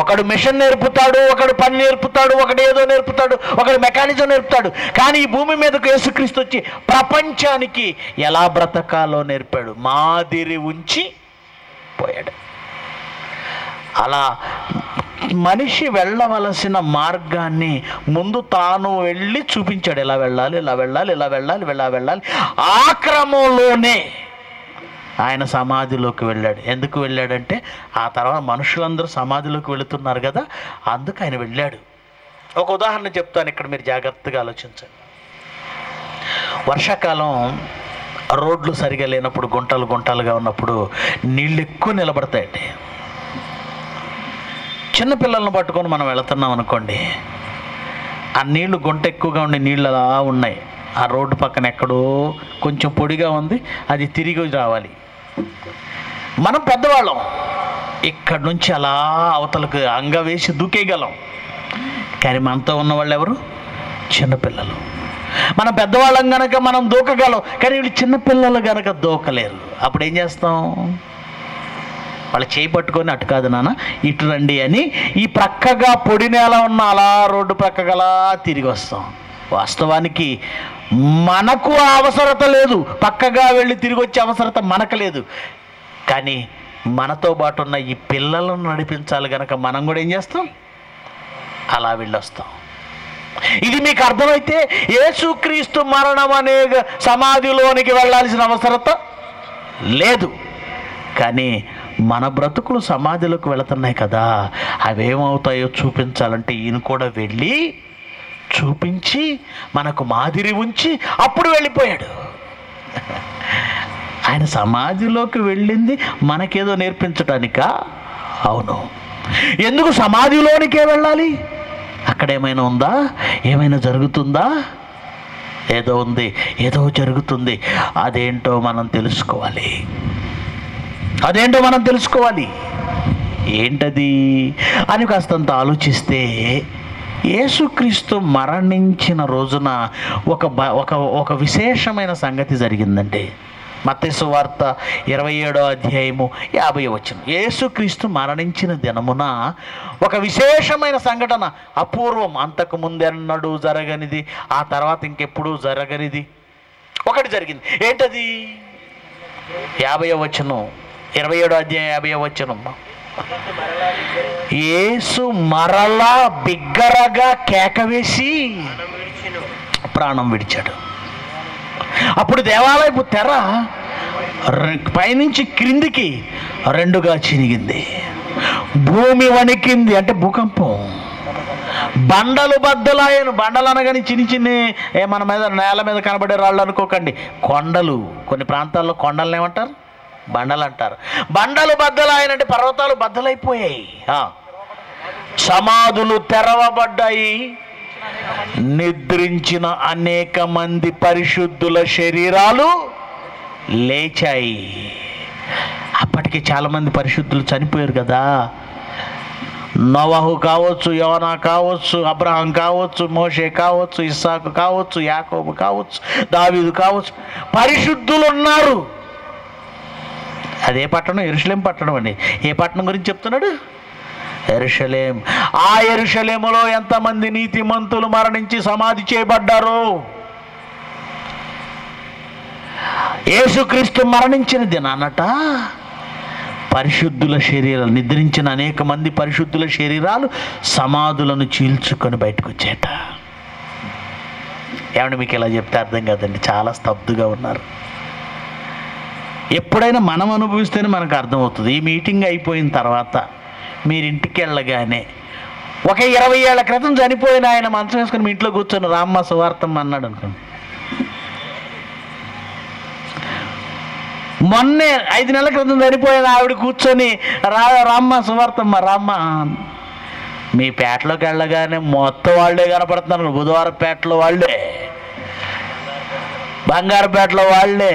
ఒకడు మిషన్ నేర్పుతాడు, ఒకడు పని నేర్పుతాడు, ఒకడు ఏదో నేర్పుతాడు, ఒకడు మెకానిజం నేర్పుతాడు. కానీ ఈ భూమి మీదకు యేసుక్రీస్తు వచ్చి ప్రపంచానికి ఎలా బ్రతకాలో నేర్పాడు, మాదిరి ఉంచి పోయాడు. అలా మనిషి వెళ్ళవలసిన మార్గాన్ని ముందు తాను వెళ్ళి చూపించాడు. ఎలా వెళ్ళాలి, ఇలా వెళ్ళాలి, ఇలా వెళ్ళాలి, ఇలా వెళ్ళాలి. ఆ క్రమంలోనే ఆయన సమాధిలోకి వెళ్ళాడు. ఎందుకు వెళ్ళాడంటే ఆ తర్వాత మనుషులందరూ సమాధిలోకి వెళుతున్నారు కదా, అందుకు ఆయన వెళ్ళాడు. ఒక ఉదాహరణ చెప్తాను, ఇక్కడ మీరు జాగ్రత్తగా ఆలోచించండి. వర్షాకాలం రోడ్లు సరిగా లేనప్పుడు, గుంటలు గుంటలుగా ఉన్నప్పుడు నీళ్ళు ఎక్కువ నిలబడతాయండి. చిన్నపిల్లలను పట్టుకొని మనం వెళుతున్నాం అనుకోండి, ఆ నీళ్లు గుంట ఎక్కువగా ఉండే నీళ్ళు అలా ఉన్నాయి, ఆ రోడ్డు పక్కన ఎక్కడో కొంచెం పొడిగా ఉంది, అది తిరిగి రావాలి. మనం పెద్దవాళ్ళం, ఇక్కడి నుంచి అలా అవతలకు అంగ వేసి దూకేయగలం. కానీ మనతో ఉన్నవాళ్ళు ఎవరు? చిన్నపిల్లలు. మనం పెద్దవాళ్ళం కనుక మనం దూకగలం, కానీ వీళ్ళు చిన్నపిల్లలు కనుక దూకలేరు. అప్పుడు ఏం చేస్తాం? వాళ్ళు చేయి పట్టుకొని, అటు కాదు నాన్న, ఇటు రండి అని ఈ ప్రక్కగా పొడి నేల ఉన్న అలా రోడ్డు ప్రక్కగా అలా తిరిగి వస్తాం. వాస్తవానికి మనకు ఆ అవసరత లేదు, పక్కగా వెళ్ళి తిరిగి వచ్చే అవసరత మనకు లేదు. కానీ మనతో పాటు ఉన్న ఈ పిల్లలను నడిపించాలి కనుక మనం కూడా ఏం చేస్తాం? అలా వెళ్ళొస్తాం. ఇది మీకు అర్థమైతే యేసుక్రీస్తు మరణం అనే సమాధిలోనికి వెళ్ళాల్సిన అవసరత లేదు. కానీ మన బ్రతుకులు సమాధిలోకి వెళుతున్నాయి కదా, అవేమవుతాయో చూపించాలంటే ఈయన కూడా వెళ్ళి చూపించి మనకు మాదిరి ఉంచి అప్పుడు వెళ్ళిపోయాడు. ఆయన సమాధిలోకి వెళ్ళింది మనకేదో నేర్పించటానికా? అవును. ఎందుకు సమాధిలోనికే వెళ్ళాలి? అక్కడ ఏమైనా ఉందా? ఏమైనా జరుగుతుందా? ఏదో ఉంది, ఏదో జరుగుతుంది. అదేంటో మనం తెలుసుకోవాలి. ఏంటది అని కాస్తంత ఆలోచిస్తే యేసుక్రీస్తు మరణించిన రోజున ఒక విశేషమైన సంగతి జరిగిందండి. మత్తయి సువార్త 27వ అధ్యాయము 50వ వచనం. యేసుక్రీస్తు మరణించిన దినమున ఒక విశేషమైన సంఘటన, అపూర్వం, అంతకు ముందెన్నడూ జరగనిది, ఆ తర్వాత ఇంకెప్పుడూ జరగనిది ఒకటి జరిగింది. ఏంటది? 27వ అధ్యాయం 50వ వచనం. యేసు మరలా బిగ్గరగా కేకవేసి ప్రాణం విడిచాడు. అప్పుడు దేవాలయపు తెర పైనుంచి క్రిందికి రెండుగా చినిగింది. భూమి వణికింది, అంటే భూకంపం. బండలు బద్దలాయను. బండలు అనగానే చిన్న చిన్న మన మీద నేల మీద కనబడే రాళ్ళు అనుకోకండి, కొండలు. కొన్ని ప్రాంతాల్లో కొండలను ఏమంటారు? బండలు అంటారు. బండలు బద్దలాయనంటే పర్వతాలు బద్దలైపోయాయి. సమాధులు తెరవబడ్డాయి. నిద్రించిన అనేక మంది పరిశుద్ధుల శరీరాలు లేచాయి. అప్పటికి చాలామంది పరిశుద్ధులు చనిపోయారు కదా. నోవహు కావచ్చు, యోనా కావచ్చు, అబ్రహాం కావచ్చు, మోషే కావచ్చు, ఇస్సాకు కావచ్చు, యాకోబు కావచ్చు, దావీదు కావచ్చు, పరిశుద్ధులు ఉన్నారు. అదే పట్టణం యెరూషలేం పట్టణం అండి. ఏ పట్టణం గురించి చెప్తున్నాడు? యెరూషలేం. ఆ యెరూషలేములో ఎంతమంది నీతిమంతులు మరణించి సమాధి చేయబడ్డారు? యేసుక్రీస్తు మరణించిన దినానట పరిశుద్ధుల శరీరాలు, నిద్రించిన అనేక మంది పరిశుద్ధుల శరీరాలు సమాధులను చీల్చుకొని బయటకు వచ్చేట. ఏమంటే మీకు ఇలా చెప్తే అర్థం కాదండి, చాలా స్తబ్దుగా ఉన్నారు. ఎప్పుడైనా మనం అనుభవిస్తేనే మనకు అర్థమవుతుంది. ఈ మీటింగ్ అయిపోయిన తర్వాత మీరింటికి వెళ్ళగానే, ఒక 20 ఏళ్ల క్రితం చనిపోయిన ఆయన మంచం వేసుకుని మీ ఇంట్లో కూర్చొని రామ్మ సువార్తమ్మ అన్నాడు అనుకోండి. మొన్నే 5 నెలల క్రితం చనిపోయిన ఆవిడ కూర్చొని రామ్మ సువార్తమ్మ రామ్మ. మీ పేటలోకి వెళ్ళగానే మొత్తం వాళ్ళే కనపడుతున్నారు. బుధవారపేటలో వాళ్ళే, బంగారుపేటలో వాళ్ళే,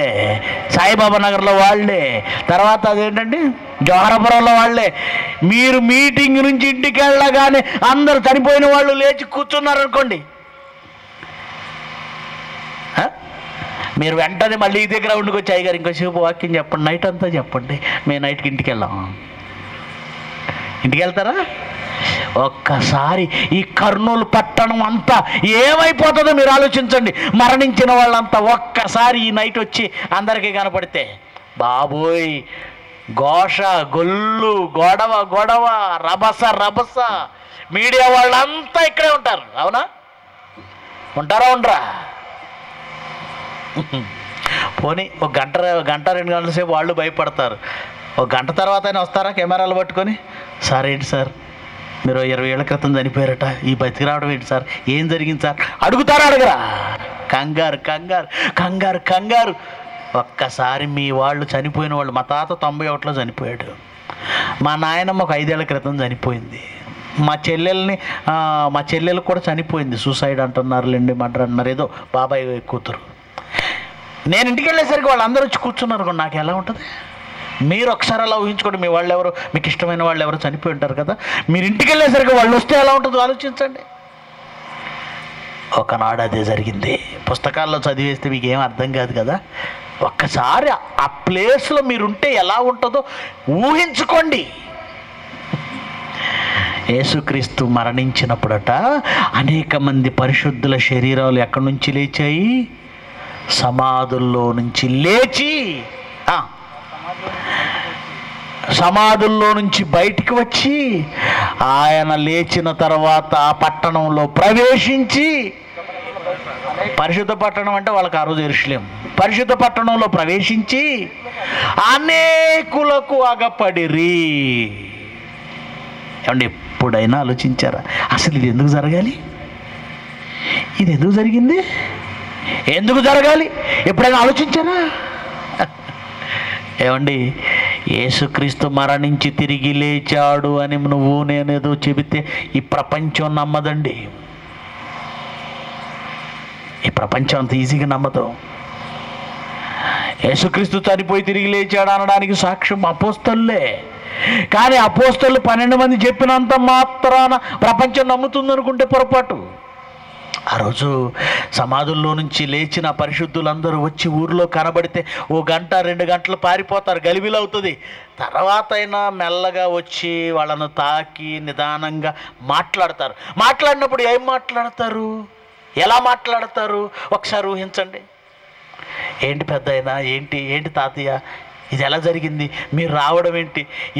సాయిబాబా నగర్లో వాళ్ళే, తర్వాత అదేంటండి జవహరాపురంలో వాళ్ళే. మీరు మీటింగ్ నుంచి ఇంటికి వెళ్ళగానే అందరు చనిపోయిన వాళ్ళు లేచి కూర్చున్నారనుకోండి. మీరు వెంటనే మళ్ళీ ఇదే గ్రౌండ్కి వచ్చి అయ్యగారు ఇంకో సేపు వాక్యం చెప్పండి, నైట్ అంతా చెప్పండి, మేము నైట్కి ఇంటికి వెళ్ళాం. ఇంటికి వెళ్తారా? ఒక్కసారి ఈ కర్నూలు పట్టణం అంతా ఏమైపోతుందో మీరు ఆలోచించండి. మరణించిన వాళ్ళంతా ఒక్కసారి ఈ నైట్ వచ్చి అందరికీ కనపడితే బాబోయ్, ఘోష, గొల్లు, గొడవ, గొడవ, రభస, రభస. మీడియా వాళ్ళంతా ఇక్కడే ఉంటారు. అవునా? ఉంటారా? ఉండరా? పోనీ ఒక గంట 2 గంటల సేపు వాళ్ళు భయపడతారు. ఒక గంట తర్వాత అయినా వస్తారా కెమెరాలు పట్టుకొని? సార్ ఏంటి సార్ మీరు 20 ఏళ్ల క్రితం చనిపోయారట, ఈ బతికి రావడం ఏంటి సార్, ఏం జరిగింది సార్ అడుగుతారా? అడగరా? కంగారు కంగారు కంగారు కంగారు. ఒక్కసారి మీ వాళ్ళు చనిపోయిన వాళ్ళు, మా తాత 91లో చనిపోయాడు, మా నాయనమ్మ ఒక 5 ఏళ్ల క్రితం చనిపోయింది, మా చెల్లెలు కూడా చనిపోయింది, సూసైడ్ అంటున్నారు, లెండి మర్డర్ అన్నారు, ఏదో బాబాయ్ కూతురు. నేను ఇంటికి వెళ్ళేసరికి వాళ్ళందరూ వచ్చి కూర్చున్నారు. నాకు ఎలా ఉంటుంది? మీరు ఒకసారి అలా ఊహించుకోండి. మీ వాళ్ళు ఎవరు, మీకు ఇష్టమైన వాళ్ళు ఎవరు చనిపోయి ఉంటారు కదా, మీరు ఇంటికి వెళ్ళేసరికి వాళ్ళు వస్తే ఎలా ఉంటుందో ఆలోచించండి. ఒకనాడు అదే జరిగింది. పుస్తకాల్లో చదివేస్తే మీకు ఏం అర్థం కాదు కదా. ఒక్కసారి ఆ ప్లేస్లో మీరుంటే ఎలా ఉంటుందో ఊహించుకోండి. యేసుక్రీస్తు మరణించినప్పుడట అనేక మంది పరిశుద్ధుల శరీరాలు ఎక్కడి నుంచి లేచాయి? సమాధుల్లో నుంచి లేచి సమాధుల్లో నుంచి బయటికి వచ్చి ఆయన లేచిన తర్వాత ఆ పట్టణంలో ప్రవేశించి, పరిశుద్ధ పట్టణం అంటే వాళ్ళకి ఆ రోజు యెరూషలేం, పరిశుద్ధ పట్టణంలో ప్రవేశించి అనేకులకు అగపడిరి. ఏమండి ఎప్పుడైనా ఆలోచించారా అసలు ఇది ఎందుకు జరగాలి, ఇది ఎందుకు జరిగింది, ఎందుకు జరగాలి? ఎప్పుడైనా ఆలోచించారా? ఏమండి యేసుక్రీస్తు మరణించి తిరిగి లేచాడు అని నువ్వు నేనేదో చెబితే ఈ ప్రపంచం నమ్మదండి. ఈ ప్రపంచం అంత ఈజీగా నమ్మదు. యేసుక్రీస్తు చనిపోయి తిరిగి లేచాడు అనడానికి సాక్ష్యం అపోస్తలులే. కానీ అపోస్తలు 12 మంది చెప్పినంత మాత్రాన ప్రపంచం నమ్ముతుందనుకుంటే పొరపాటు. ఆ రోజు సమాధుల్లో నుంచి లేచిన పరిశుద్ధులందరూ వచ్చి ఊర్లో కనబడితే 1 గంట 2 గంటలు పారిపోతారు, గలిబిలవుతుంది. తర్వాత అయినా మెల్లగా వచ్చి వాళ్ళను తాకి నిదానంగా మాట్లాడతారు. మాట్లాడినప్పుడు ఏం మాట్లాడతారు, ఎలా మాట్లాడతారు ఒకసారి ఊహించండి. ఏంటి పెద్దయినా, ఏంటి తాతయ్య, ఇది ఎలా జరిగింది, మీరు రావడం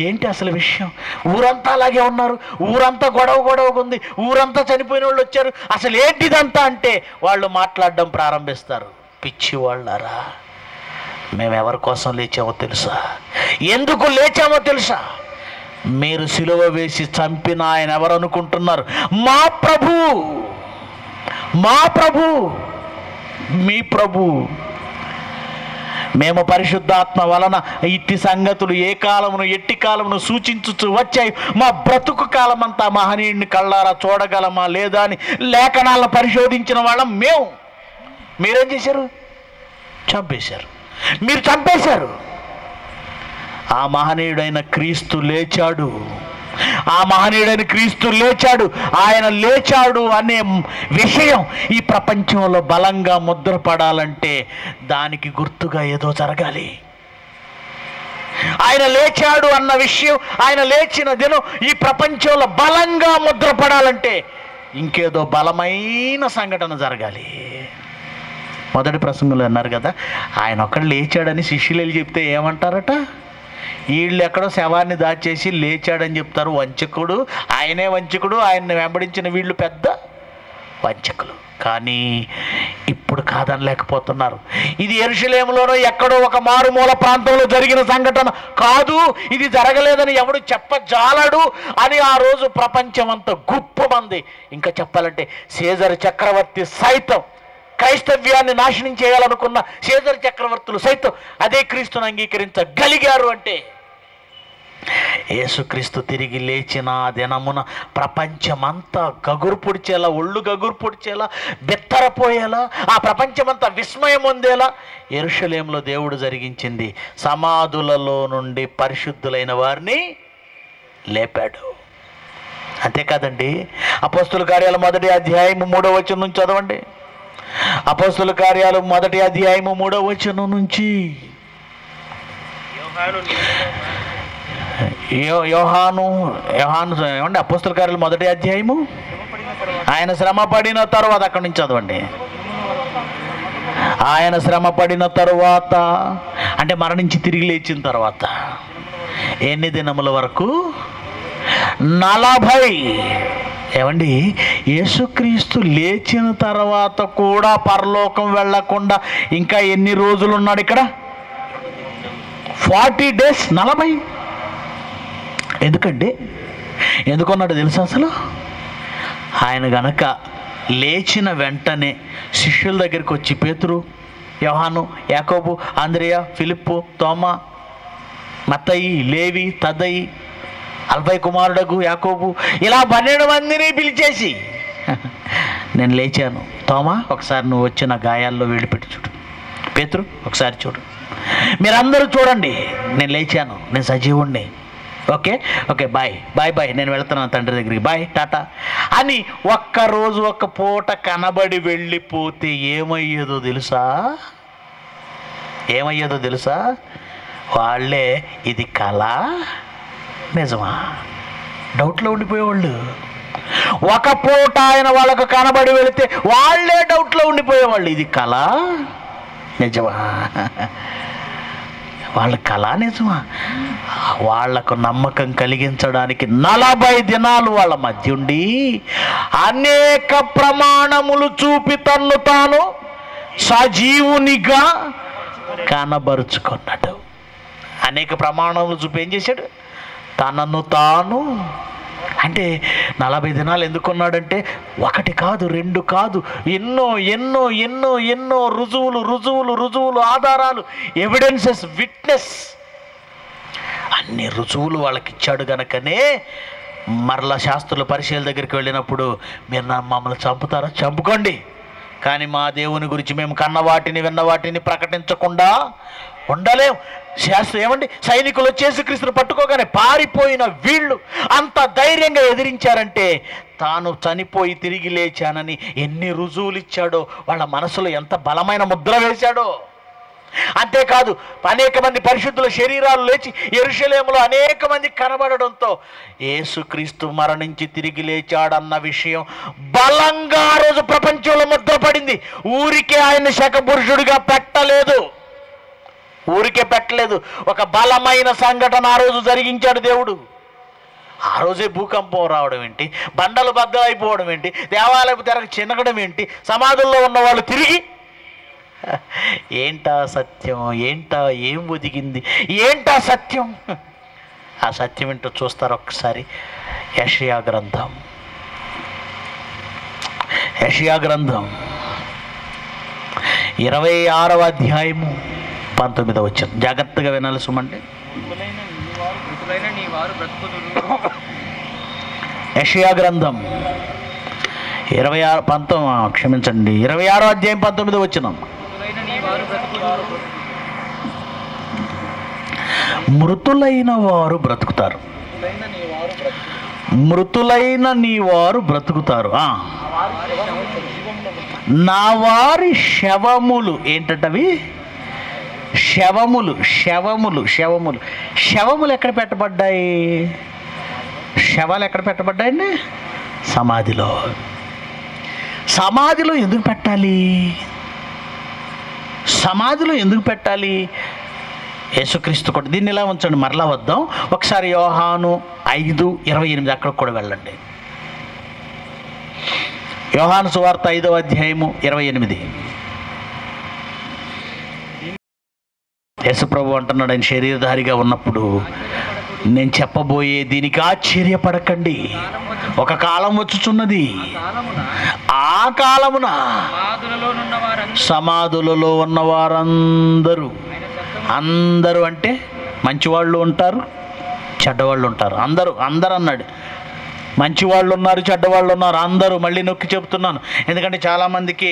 ఏంటి అసలు విషయం, ఊరంతా అలాగే ఉన్నారు, ఊరంతా గొడవగా ఉంది, ఊరంతా చనిపోయిన వాళ్ళు వచ్చారు, అసలు ఏంటిదంతా అంటే వాళ్ళు మాట్లాడడం ప్రారంభిస్తారు. పిచ్చి వాళ్ళారా, మేము ఎవరి కోసం లేచామో తెలుసా, ఎందుకు లేచామో తెలుసా, మీరు సిలువ వేసి చంపిన ఆయన ఎవరనుకుంటున్నారు, మా ప్రభు, మా ప్రభు, మీ ప్రభు. మేము పరిశుద్ధాత్మ వలన ఇట్టి సంగతులు ఏ కాలమును ఎట్టి కాలమును సూచించుచు వచ్చాయి, మా బ్రతుకు కాలమంతా మహనీయుడిని కళ్ళారా చూడగలమా లేదా అని లేఖనాలను పరిశోధించిన వాళ్ళం మేము. మీరేం చేశారు, చంపేశారు, మీరు చంపేశారు. ఆ మహనీయుడైన క్రీస్తు లేచాడు, ఆ మహనీయుడైన క్రీస్తు లేచాడు, ఆయన లేచాడు అనే విషయం ఈ ప్రపంచంలో బలంగా ముద్రపడాలంటే దానికి గుర్తుగా ఏదో జరగాలి. ఆయన లేచాడు అన్న విషయం, ఆయన లేచిన దినం ఈ ప్రపంచంలో బలంగా ముద్రపడాలంటే ఇంకేదో బలమైన సంఘటన జరగాలి. మొదటి ప్రసంగంలో అన్నారు కదా, ఆయన ఒక్కడు లేచాడని శిష్యులు చెప్తే ఏమంటారట, వీళ్ళు ఎక్కడో శవాన్ని దాచేసి లేచాడని చెప్తారు, వంచకుడు, ఆయనే వంచకుడు, ఆయన్ని వెంబడించిన వీళ్ళు పెద్ద వంచకులు. కానీ ఇప్పుడు కాదని లేకపోతున్నారు, ఇది యెరూషలేములోనో ఎక్కడో ఒక మారుమూల ప్రాంతంలో జరిగిన సంఘటన కాదు, ఇది జరగలేదని ఎవడు చెప్పజాలడు అని ఆ రోజు ప్రపంచం అంతా గుప్పమంది. ఇంకా చెప్పాలంటే సీజర్ చక్రవర్తి సైతం, క్రైస్తవ్యాన్ని నాశనం చేయాలనుకున్న సీజర్ చక్రవర్తులు సైతం అదే క్రీస్తును అంగీకరించగలిగారు అంటే యేసుక్రీస్తు తిరిగి లేచిన ఆ దినమున ప్రపంచమంతా గగురు పొడిచేలా, ఒళ్ళు గగురు పొడిచేలా, బెత్తరపోయేలా, ఆ ప్రపంచమంతా విస్మయం పొందేలా యెరూషలేములో దేవుడు జరిగించింది. సమాధులలో నుండి పరిశుద్ధులైన వారిని లేపాడు. అంతేకాదండి, అపోస్తుల కార్యాల 1 అధ్యాయం 3వ వచనం నుంచి చదవండి. అపోస్తుల కార్యాలు 1 అధ్యాయము 3వ వచనం నుంచి, యోహాను ఏమండి, అపోస్తుల కార్యాలు 1 అధ్యాయము, ఆయన శ్రమ పడిన తర్వాత, అక్కడి నుంచి చదవండి. ఆయన శ్రమ పడిన తరువాత అంటే మరణించి తిరిగి లేచిన తర్వాత ఎన్ని దినముల వరకు, 40. ఏమండి, యేసుక్రీస్తు లేచిన తర్వాత కూడా పరలోకం వెళ్ళకుండా ఇంకా ఎన్ని రోజులు ఉన్నాడు ఇక్కడ, 40 డేస్, 40. ఎందుకండి, ఎందుకున్నాడు తెలుసా, అసలు ఆయన గనక లేచిన వెంటనే శిష్యుల దగ్గరికి వచ్చి పేతురు, యోహాను, యాకోబు, అంద్రియా, ఫిలిప్పు, తోమా, మత్తయి, లేవి, తద్దయి, అల్ఫై కుమారుడకు యాకోబు, ఇలా 12 మందిని పిలిచేసి, నేను లేచాను, తోమా ఒకసారి నువ్వు వచ్చిన గాయాల్లో వేడిపెట్టి చూడు, పేతురు ఒకసారి చూడు, మీరందరూ చూడండి, నేను లేచాను, నేను సజీవుణ్ణి, ఓకే బాయ్, నేను వెళ్తున్నాను తండ్రి దగ్గరికి, బాయ్ టాటా అని ఒక్కరోజు ఒక్క పూట కనబడి వెళ్ళిపోతే ఏమయ్యేదో తెలుసా, వాళ్ళే ఇది కళా నిజమా డౌట్లో ఉండిపోయేవాళ్ళు. ఒక పూట ఆయన వాళ్ళకు కనబడి వెళితే వాళ్ళే డౌట్లో ఉండిపోయేవాళ్ళు, ఇది కళ నిజమా, వాళ్ళ కళ నిజమా. వాళ్లకు నమ్మకం కలిగించడానికి 40 దినాలు వాళ్ళ మధ్య ఉండి అనేక ప్రమాణములు చూపి తన్ను తాను సజీవునిగా కనబరుచుకున్నాడు. అనేక ప్రమాణములు చూపి ఏం చేశాడు, తనను తాను, అంటే 40 దినాలు ఎందుకున్నాడంటే 1 కాదు 2 కాదు ఎన్నో రుజువులు, ఆధారాలు, ఎవిడెన్సెస్, విట్నెస్, అన్ని రుజువులు వాళ్ళకి ఇచ్చాడు గనకనే మరలా శాస్త్రుల పరిశీలన దగ్గరికి వెళ్ళినప్పుడు మీరు మమ్మల్ని చంపుతారా, చంపుకోండి, కానీ మా దేవుని గురించి మేము కన్న వాటిని విన్న వాటిని ప్రకటించకుండా ఉండలేం. శాస్త్రం ఏమండి, సైనికులు వచ్చేసి క్రీస్తును పట్టుకోగానే పారిపోయిన వీళ్ళు అంత ధైర్యంగా ధైర్యంగా ఎదిరించారంటే తాను చనిపోయి తిరిగి లేచానని ఎన్ని రుజువులు ఇచ్చాడో, వాళ్ళ మనసులో ఎంత బలమైన ముద్ర వేశాడో. అంతేకాదు అనేక మంది పరిశుద్ధుల శరీరాలు లేచి యెరూషలేములో అనేక మంది కనబడడంతో యేసుక్రీస్తు మరణించి తిరిగి లేచాడన్న విషయం బలంగా ఆ రోజు ప్రపంచంలో ముద్రపడింది. ఊరికే ఆయన శకపురుషుడిగా పెట్టలేదు, ఊరికే పెట్టలేదు, ఒక బలమైన సంఘటన ఆ రోజు జరిగించాడు దేవుడు. ఆ రోజే భూకంపం రావడం ఏంటి, బండలు బద్దలైపోవడం ఏంటి, దేవాలయపు తెరకు చినగడం ఏంటి, సమాధుల్లో ఉన్న వాళ్ళు తిరిగి ఏంటా సత్యం, ఏంటా ఏం ఒదిగింది, ఏంటా సత్యం, ఆ సత్యం ఏంటో చూస్తారు. ఒకసారి యెషయా గ్రంథం, యెషయా గ్రంథం 26వ అధ్యాయము 19వ వచనం జాగ్రత్తగా వినాలి సుమండి. యెషయా గ్రంథం 26వ అధ్యాయం 19వ వచనం మృతులైన వారు బ్రతుకుతారు, మృతులైన నీ వారు బ్రతుకుతారు, నా వారి శవములు ఏంటవి, శవములు, శవములు, శవములు, శవములు ఎక్కడ పెట్టబడ్డాయి, శవాలు ఎక్కడ పెట్టబడ్డాయండి, సమాధిలో. సమాధిలో ఎందుకు పెట్టాలి, సమాధిలో ఎందుకు పెట్టాలి? యేసుక్రీస్తు కూడా దీన్ని ఇలా ఉంచండి, మరలా వద్దాం ఒకసారి. యోహాను 5:28 అక్కడికి కూడా వెళ్ళండి. యోహాను సువార్త 5వ అధ్యాయము 28 యేసుప్రభు అంటున్నాడు, ఆయన శరీరధారిగా ఉన్నప్పుడు, నేను చెప్పబోయే దీనికి ఆశ్చర్యపడకండి, ఒక కాలం వచ్చుచున్నది, ఆ కాలమున సమాధులలో ఉన్న వారందరూ, అందరూ అంటే మంచివాళ్ళు ఉంటారు, చెడ్డవాళ్ళు ఉంటారు, అందరూ, అందరు అన్నాడు, మంచివాళ్ళు ఉన్నారు, చెడ్డవాళ్ళు ఉన్నారు, అందరూ. మళ్ళీ నొక్కి చెప్తున్నాను, ఎందుకంటే చాలామందికి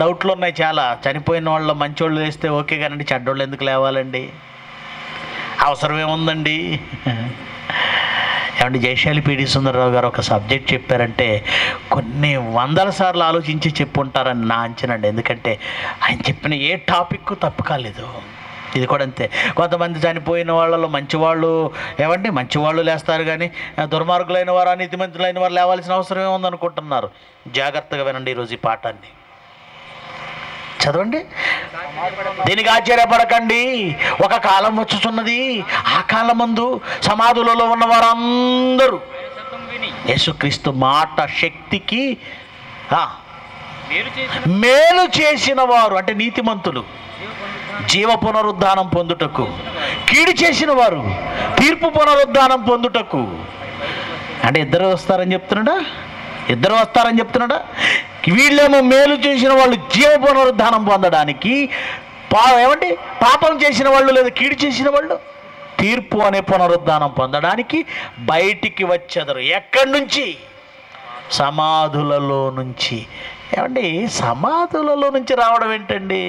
డౌట్లు ఉన్నాయి. చాలా చనిపోయిన వాళ్ళు మంచివాళ్ళు లేస్తే ఓకే కానండి, చెడ్డవాళ్ళు ఎందుకు లేవాలండి, అవసరమేముందండి. ఏమంటే జయశాలి పీడి సుందరరావు గారు ఒక సబ్జెక్ట్ చెప్పారంటే కొన్ని 100 సార్లు ఆలోచించి చెప్పుంటారని నా అంచనండి. ఎందుకంటే ఆయన చెప్పిన ఏ టాపిక్ తప్పు కాలేదు. ఇది కూడా అంతే, కొంతమంది చనిపోయిన వాళ్ళలో మంచివాళ్ళు, ఏమండి మంచివాళ్ళు లేస్తారు కానీ దుర్మార్గులైన వారు, నీతిమంతులైన వారు లేవాల్సిన అవసరం ఏముందనుకుంటున్నారు. జాగ్రత్తగా వినండి ఈరోజు ఈ పాఠాన్ని చదవండి. దీనికి ఆశ్చర్యపడకండి, ఒక కాలం వచ్చుచున్నది, ఆ కాలం ముందు సమాధులలో ఉన్న వారందరూ యేసుక్రీస్తు మాట శక్తికి మేలు చేసిన వారు అంటే నీతిమంతులు జీవ పునరుద్ధానం పొందుటకు, కీడు చేసిన వారు తీర్పు పునరుద్ధానం పొందుటకు. అంటే ఇద్దరు వస్తారని చెప్తున్నాడా, ఇద్దరు వస్తారని చెప్తున్నాడా? వీళ్ళేమో మేలు చేసిన వాళ్ళు జీవ పునరుద్ధానం పొందడానికి, ఏమండి పాపం చేసిన వాళ్ళు లేదా కీడు చేసిన వాళ్ళు తీర్పు అనే పునరుద్ధానం పొందడానికి బయటికి వచ్చేదరు. ఎక్కడి నుంచి? సమాధులలో నుంచి. ఏమండి సమాధులలో నుంచి రావడం ఏంటండి?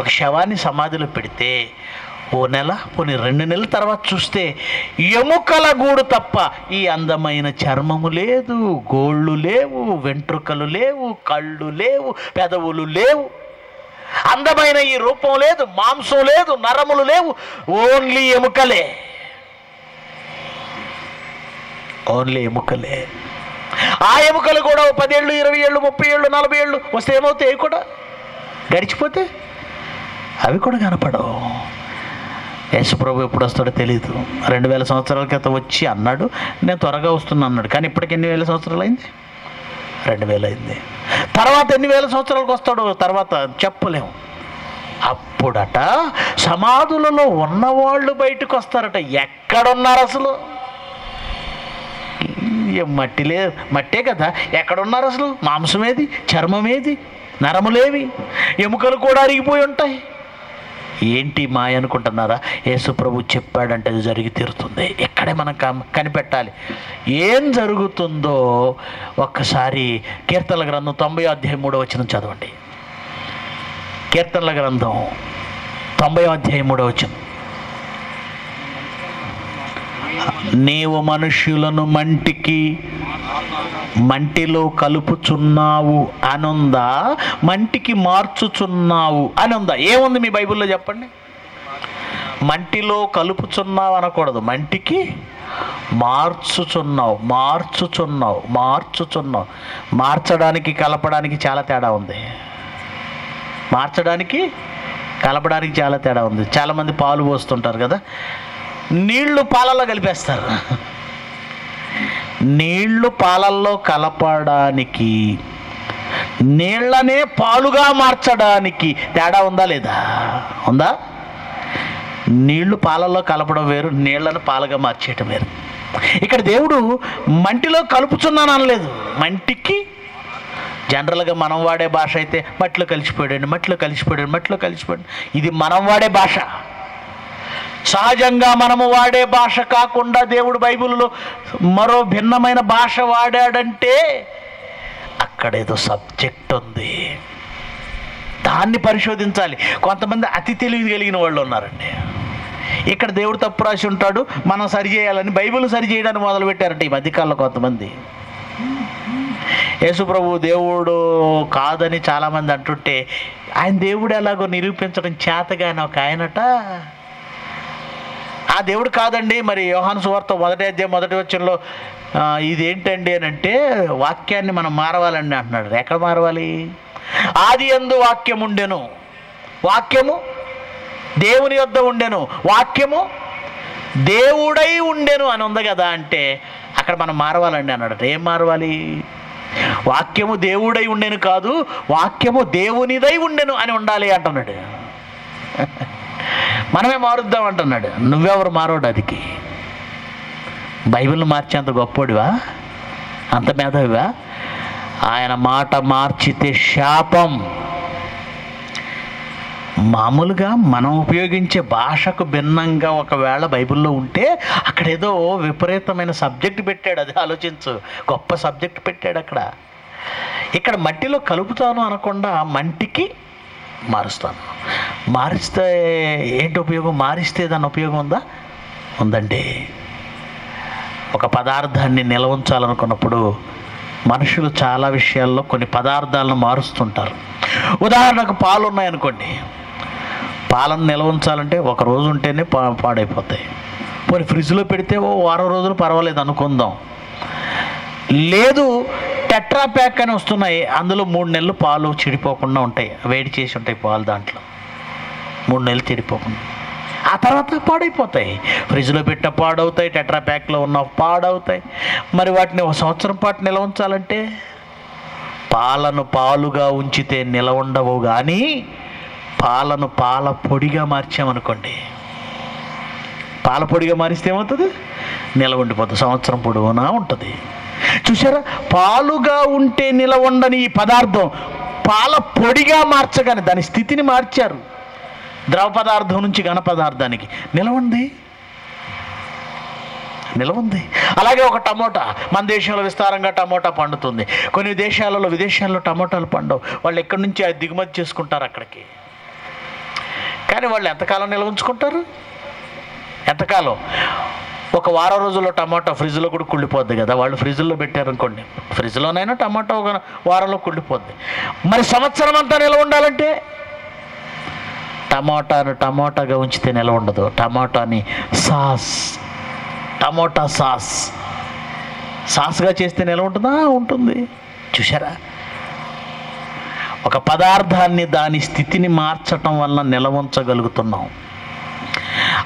ఒక శవాన్ని సమాధిలో పెడితే ఓ నెల, పోనీ 2 నెలల తర్వాత చూస్తే ఎముకల గూడు తప్ప ఈ అందమైన చర్మము లేదు, గోళ్ళు లేవు, వెంట్రుకలు లేవు, కళ్ళు లేవు, పెదవులు లేవు, అందమైన ఈ రూపం లేదు, మాంసం లేదు, నరములు లేవు, ఓన్లీ ఎముకలే, ఓన్లీ ఎముకలే. ఆ ఎముకలు కూడా 10 ఏళ్ళు 20 ఏళ్ళు 30 ఏళ్ళు 40 ఏళ్ళు వస్తే ఏమవుతాయి? అవి కూడా గడిచిపోతే అవి కూడా కనపడవు. యేసుప్రభు ఎప్పుడు వస్తాడో తెలియదు. 2000 సంవత్సరాల క్రితం వచ్చి అన్నాడు, నేను త్వరగా వస్తున్నాను అన్నాడు. కానీ ఇప్పటికి ఎన్ని వేల సంవత్సరాలు అయింది? 2000 అయింది. తర్వాత ఎన్ని వేల సంవత్సరాలకు వస్తాడో తర్వాత చెప్పలేము. అప్పుడట సమాధులలో ఉన్నవాళ్ళు బయటకు వస్తారట. ఎక్కడున్నారు అసలు? మట్టిలే, మట్టే కదా. ఎక్కడున్నారు అసలు? మాంసమేది, చర్మమేది, నరములేవి, ఎముకలు కూడా అరిగిపోయి ఉంటాయి. ఏంటి మాయ అనుకుంటున్నారా? యేసుప్రభు చెప్పాడంటే అది జరిగి తీరుతుంది. ఎక్కడే మనం కనిపెట్టాలి ఏం జరుగుతుందో. ఒక్కసారి కీర్తనల గ్రంథం 30వ అధ్యాయం 3వ వచనం చదవండి. కీర్తనల గ్రంథం 30వ అధ్యాయం 3వ వచనం నీవు మనుష్యులను మంటికి మంటిలో కలుపుచున్నావు అనుందా, మంటికి మార్చుచున్నావు అనుందా? ఏముంది మీ బైబిల్లో చెప్పండి? మంటిలో కలుపుచున్నావు అనకూడదు, మంటికి మార్చుచున్నావు. మార్చడానికి కలపడానికి చాలా తేడా ఉంది. చాలామంది పాలు పోస్తుంటారు కదా, నీళ్లు పాలల్లో కలిపేస్తారు. నీళ్లు పాలల్లో కలపడానికి, నీళ్లనే పాలుగా మార్చడానికి తేడా ఉందా లేదా? ఉందా? నీళ్లు పాలల్లో కలపడం వేరు, నీళ్లను పాలుగా మార్చేయటం వేరు. ఇక్కడ దేవుడు మంటిలో కలుపుచున్నాను అనలేదు. మంటికి జనరల్గా మనం వాడే భాష అయితే మట్టిలో కలిసిపోయాడు. ఇది మనం వాడే భాష. సహజంగా మనము వాడే భాష కాకుండా దేవుడు బైబిల్లో మరో భిన్నమైన భాష వాడాడంటే అక్కడేదో సబ్జెక్ట్ ఉంది, దాన్ని పరిశోధించాలి. కొంతమంది అతి తెలివి కలిగిన వాళ్ళు ఉన్నారండి. ఇక్కడ దేవుడు తప్పు రాసి ఉంటాడు, మనం సరిచేయాలని బైబిల్ సరిచేయడానికి మొదలుపెట్టారంటే ఈ మధ్యకాలంలో కొంతమంది. యేసుప్రభు దేవుడు కాదని చాలామంది అంటుంటే, ఆయన దేవుడు ఎలాగో నిరూపించడం చేతగా ఆయన ఒక ఆయనట. ఆ దేవుడు కాదండి. మరి యోహాను సువార్త మొదటి వచనంలో ఇదేంటండి అని అంటే, వాక్యాన్ని మనం మారవాలండి అంటున్నాడు. ఎక్కడ మారవాలి? ఆది యందు వాక్యం ఉండెను, వాక్యము దేవుని యొద్ద ఉండెను, వాక్యము దేవుడై ఉండెను అని ఉంది కదా. అంటే అక్కడ మనం మారవాలండి అన్నాడు. ఏం మారవాలి? వాక్యము దేవుడై ఉండెను కాదు, వాక్యము దేవునిదై ఉండెను అని ఉండాలి అంటున్నాడు. మనమే మారుద్దాం అంటున్నాడు. నువ్వెవరు మారోడు? అదికి బైబిల్ను మార్చేంత గొప్పోడివా? అంత మేధావివా? ఆయన మాట మార్చితే శాపం. మామూలుగా మనం ఉపయోగించే భాషకు భిన్నంగా ఒకవేళ బైబిల్లో ఉంటే అక్కడేదో విపరీతమైన సబ్జెక్ట్ పెట్టాడు. అది ఆలోచించు, గొప్ప సబ్జెక్ట్ పెట్టాడు అక్కడ. ఇక్కడ మట్టిలో కలుపుతాను అనకుండా మంటికి మారుస్తాను. మారిస్తే ఏంటి ఉపయోగం? మారిస్తే దాని ఉపయోగం ఉందా? ఉందండి. ఒక పదార్థాన్ని నిల్వ ఉంచాలనుకున్నప్పుడు మనుషులు చాలా విషయాల్లో కొన్ని పదార్థాలను మారుస్తుంటారు. ఉదాహరణకు పాలు ఉన్నాయనుకోండి, పాలను నిల్వ ఉంచాలంటే ఒక రోజు ఉంటేనే పాడైపోతాయి. పోనీ ఫ్రిడ్జ్లో పెడితే ఓ వారం రోజులు పర్వాలేదు అనుకుందాం. లేదు, టెట్రా ప్యాక్ అని వస్తున్నాయి, అందులో 3 నెలలు పాలు చెడిపోకుండా ఉంటాయి, వేడి చేసి ఉంటాయి పాలు. దాంట్లో 3 నెలలు చెడిపోకుండా, ఆ తర్వాత పాడైపోతాయి. ఫ్రిడ్జ్లో పెట్టిన పాడవుతాయి, టెట్రా ప్యాక్లో ఉన్న పాడవుతాయి. మరి వాటిని 1 సంవత్సరం పాటు నిల్వ ఉంచాలంటే, పాలను పాలుగా ఉంచితే నిల్వ ఉండవు, కానీ పాలను పాల పొడిగా మార్చామనుకోండి, పాల పొడిగా మారిస్తే ఏమవుతుంది? నిల్వ ఉండిపోతుంది, 1 సంవత్సరం పొడవునా ఉంటుంది. చూసారా, పాలుగా ఉంటే నిల్వ ఉండని ఈ పదార్థం పాల పొడిగా మార్చగానే దాని స్థితిని మార్చారు. ద్రవ పదార్థం నుంచి ఘన పదార్థానికి నిలవంది. అలాగే ఒక టమోటా, మన దేశంలో విస్తారంగా టమోటా పండుతుంది. కొన్ని దేశాలలో, విదేశాల్లో టమోటాలు పండవు. వాళ్ళు ఎక్కడి నుంచి అది దిగుమతి చేసుకుంటారు అక్కడికి. కానీ వాళ్ళు ఎంతకాలం నిల్వ ఉంచుకుంటారు? ఎంతకాలం? ఒక వారం రోజుల్లో టమాటా ఫ్రిడ్జ్లో కూడా కుళ్ళిపోద్ది కదా. వాళ్ళు ఫ్రిడ్జ్లో పెట్టారనుకోండి, ఫ్రిడ్జ్లోనైనా టమాటా ఒక వారంలో కుళ్ళిపోద్ది. మరి 1 సంవత్సరం అంతా నిల్వ ఉండాలంటే టమాటాగా ఉంచితే నిల్వ ఉండదు. టమాటాని సాస్గా చేస్తే నిల్వ ఉంటుందా? ఉంటుంది. చూసారా, ఒక పదార్థాన్ని దాని స్థితిని మార్చటం వల్ల నిల్వ ఉంచగలుగుతున్నాం.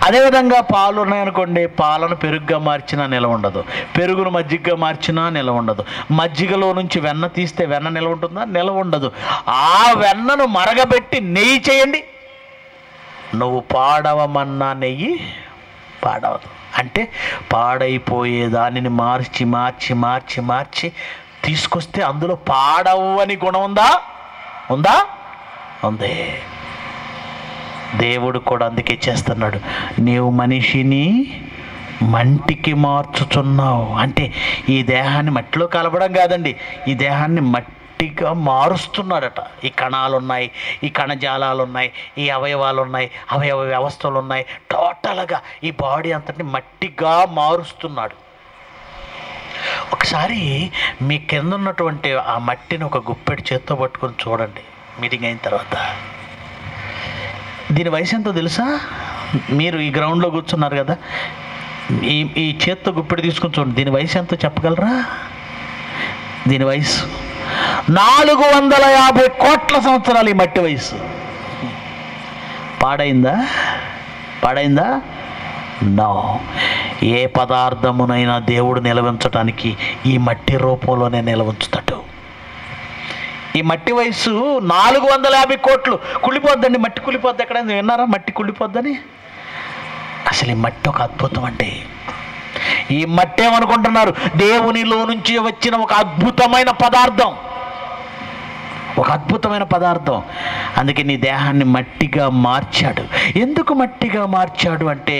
అదేవిధంగా పాలు ఉన్నాయనుకోండి, పాలను పెరుగుగా మార్చినా నిల్వ ఉండదు, పెరుగును మజ్జిగగా మార్చినా నిల్వ ఉండదు. మజ్జిగలో నుంచి వెన్న తీస్తే వెన్న నిల్వ ఉంటుందా? నిల్వ ఉండదు. ఆ వెన్నను మరగబెట్టి నెయ్యి చేయండి, నువ్వు పాడవమన్నా నెయ్యి పాడవదు. అంటే పాడైపోయే దానిని మార్చి తీసుకొస్తే అందులో పాడవని గుణం ఉందా? ఉంది. దేవుడు కూడా అందుకే చేస్తున్నాడు. నీవు మనిషిని మంటికి మార్చుచున్నావు అంటే ఈ దేహాన్ని మట్టిలో కలపడం కాదండి, ఈ దేహాన్ని మట్టి మట్టిగా మారుస్తున్నాడట. ఈ కణాలు ఉన్నాయి, ఈ కణజాలాలు ఉన్నాయి, ఈ అవయవాలు ఉన్నాయి, అవయవ వ్యవస్థలు ఉన్నాయి, టోటల్గా ఈ బాడీ అంతటిని మట్టిగా మారుస్తున్నాడు. ఒకసారి మీ కింద ఉన్నటువంటి ఆ మట్టిని ఒక గుప్పెడు చేత్తో పట్టుకొని చూడండి మీటింగ్ అయిన తర్వాత. దీని వయసు ఎంతో తెలుసా? మీరు ఈ గ్రౌండ్లో కూర్చున్నారు కదా, ఈ చేత్తో గుప్పెడు తీసుకుని చూడండి, దీని వయసు ఎంతో చెప్పగలరా? దీని వయసు 450 కోట్ల సంవత్సరాలు. ఈ మట్టి వయసు పాడైందా? పాడైందా? నో. ఏ పదార్థమునైనా దేవుడు నిలవించటానికి ఈ మట్టి రూపంలోనే నిలవించుతాడు. ఈ మట్టి వయసు 450 కోట్లు. కుళ్ళిపోద్దండి, మట్టి కుళ్ళిపోద్ది. ఎక్కడైనా విన్నారా మట్టి కుళ్ళిపోద్దని? అసలు ఈ మట్టి ఒక అద్భుతం అండి. ఈ మట్టి ఏమనుకుంటున్నారు? దేవునిలో నుంచి వచ్చిన ఒక అద్భుతమైన పదార్థం, ఒక అద్భుతమైన పదార్థం. అందుకే నీ దేహాన్ని మట్టిగా మార్చాడు. ఎందుకు మట్టిగా మార్చాడు అంటే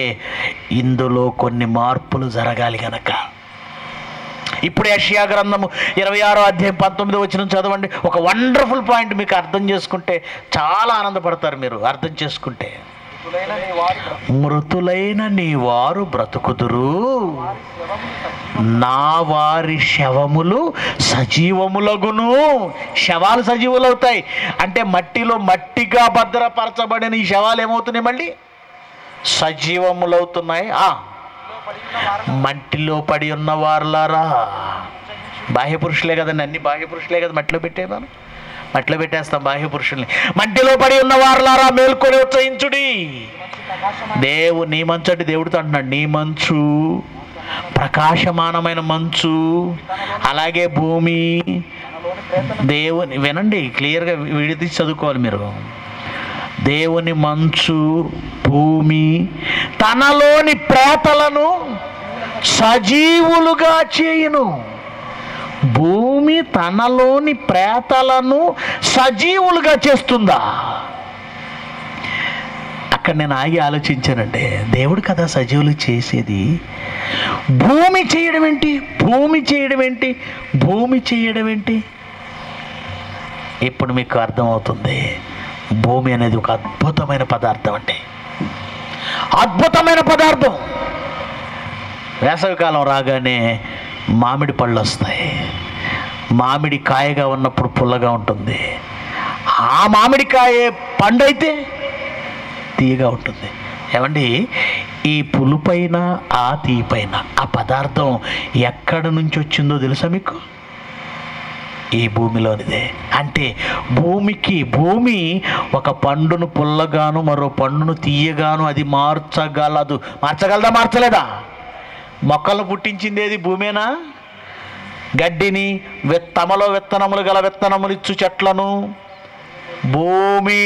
ఇందులో కొన్ని మార్పులు జరగాలి గనక. ఇప్పుడు యెషయా గ్రంథము 26వ అధ్యాయం 19వ వచనం చదవండి. ఒక వండర్ఫుల్ పాయింట్ మీకు అర్థం చేసుకుంటే చాలా ఆనందపడతారు మీరు అర్థం చేసుకుంటే. మృతులైన నీ వారు బ్రతుకుదురు, నా వారి శవములు సజీవములగును. శవాలు సజీవులు అవుతాయి అంటే మట్టిలో మట్టిగా భద్రపరచబడిన ఈ శవాలు ఏమవుతున్నాయి? మళ్ళీ సజీవములవుతున్నాయి. మట్టిలో పడి ఉన్న వారులారా, బాహ్య పురుషులే కదండి, అన్ని బాహ్య పురుషులే కదా, మట్టిలో పెట్టేదాను, మట్టిలో పెట్టేస్తాం బాహ్య పురుషుల్ని. మట్టిలో పడి ఉన్న వారులారా మేల్కొని ఉత్సహించుడి. నీ మంచు అంటే దేవుడితో అంటున్నాడు, నీ మంచు ప్రకాశమానమైన మంచు, అలాగే భూమి దేవుని. వినండి క్లియర్గా, విడితీసి చదువుకోవాలి మీరు. దేవుని మంచు భూమి తనలోని ప్రేతలను సజీవులుగా చేయును. భూమి తనలోని ప్రేతలను సజీవులుగా చేస్తుందా? అక్కడ నేను ఆగి ఆలోచించానంటే దేవుడు కదా సజీవులు చేసేది, భూమి చేయడం ఏంటి? భూమి చేయడం ఏంటి? భూమి చేయడం ఏంటి? ఇప్పుడు మీకు అర్థమవుతుంది. భూమి అనేది ఒక అద్భుతమైన పదార్థం అండి, అద్భుతమైన పదార్థం. వేసవికాలం రాగానే మామిడి పళ్ళు వస్తాయి. మామిడి కాయగా ఉన్నప్పుడు పుల్లగా ఉంటుంది. ఆ మామిడికాయ పండు అయితే తీయగా ఉంటుంది. ఏమండి, ఈ పులుపైన ఆ తీపైన ఆ పదార్థం ఎక్కడి నుంచి వచ్చిందో తెలుసా మీకు? ఈ భూమిలోనిదే. అంటే భూమి ఒక పండును పుల్లగాను మరో పండును తీయగాను అది మార్చగలదు. మార్చగలదా? మార్చలేదా? మొక్కలు పుట్టించిందేది భూమేనా? గడ్డిని, తమలో విత్తనములు గల విత్తనములు ఇచ్చు చెట్లను భూమి.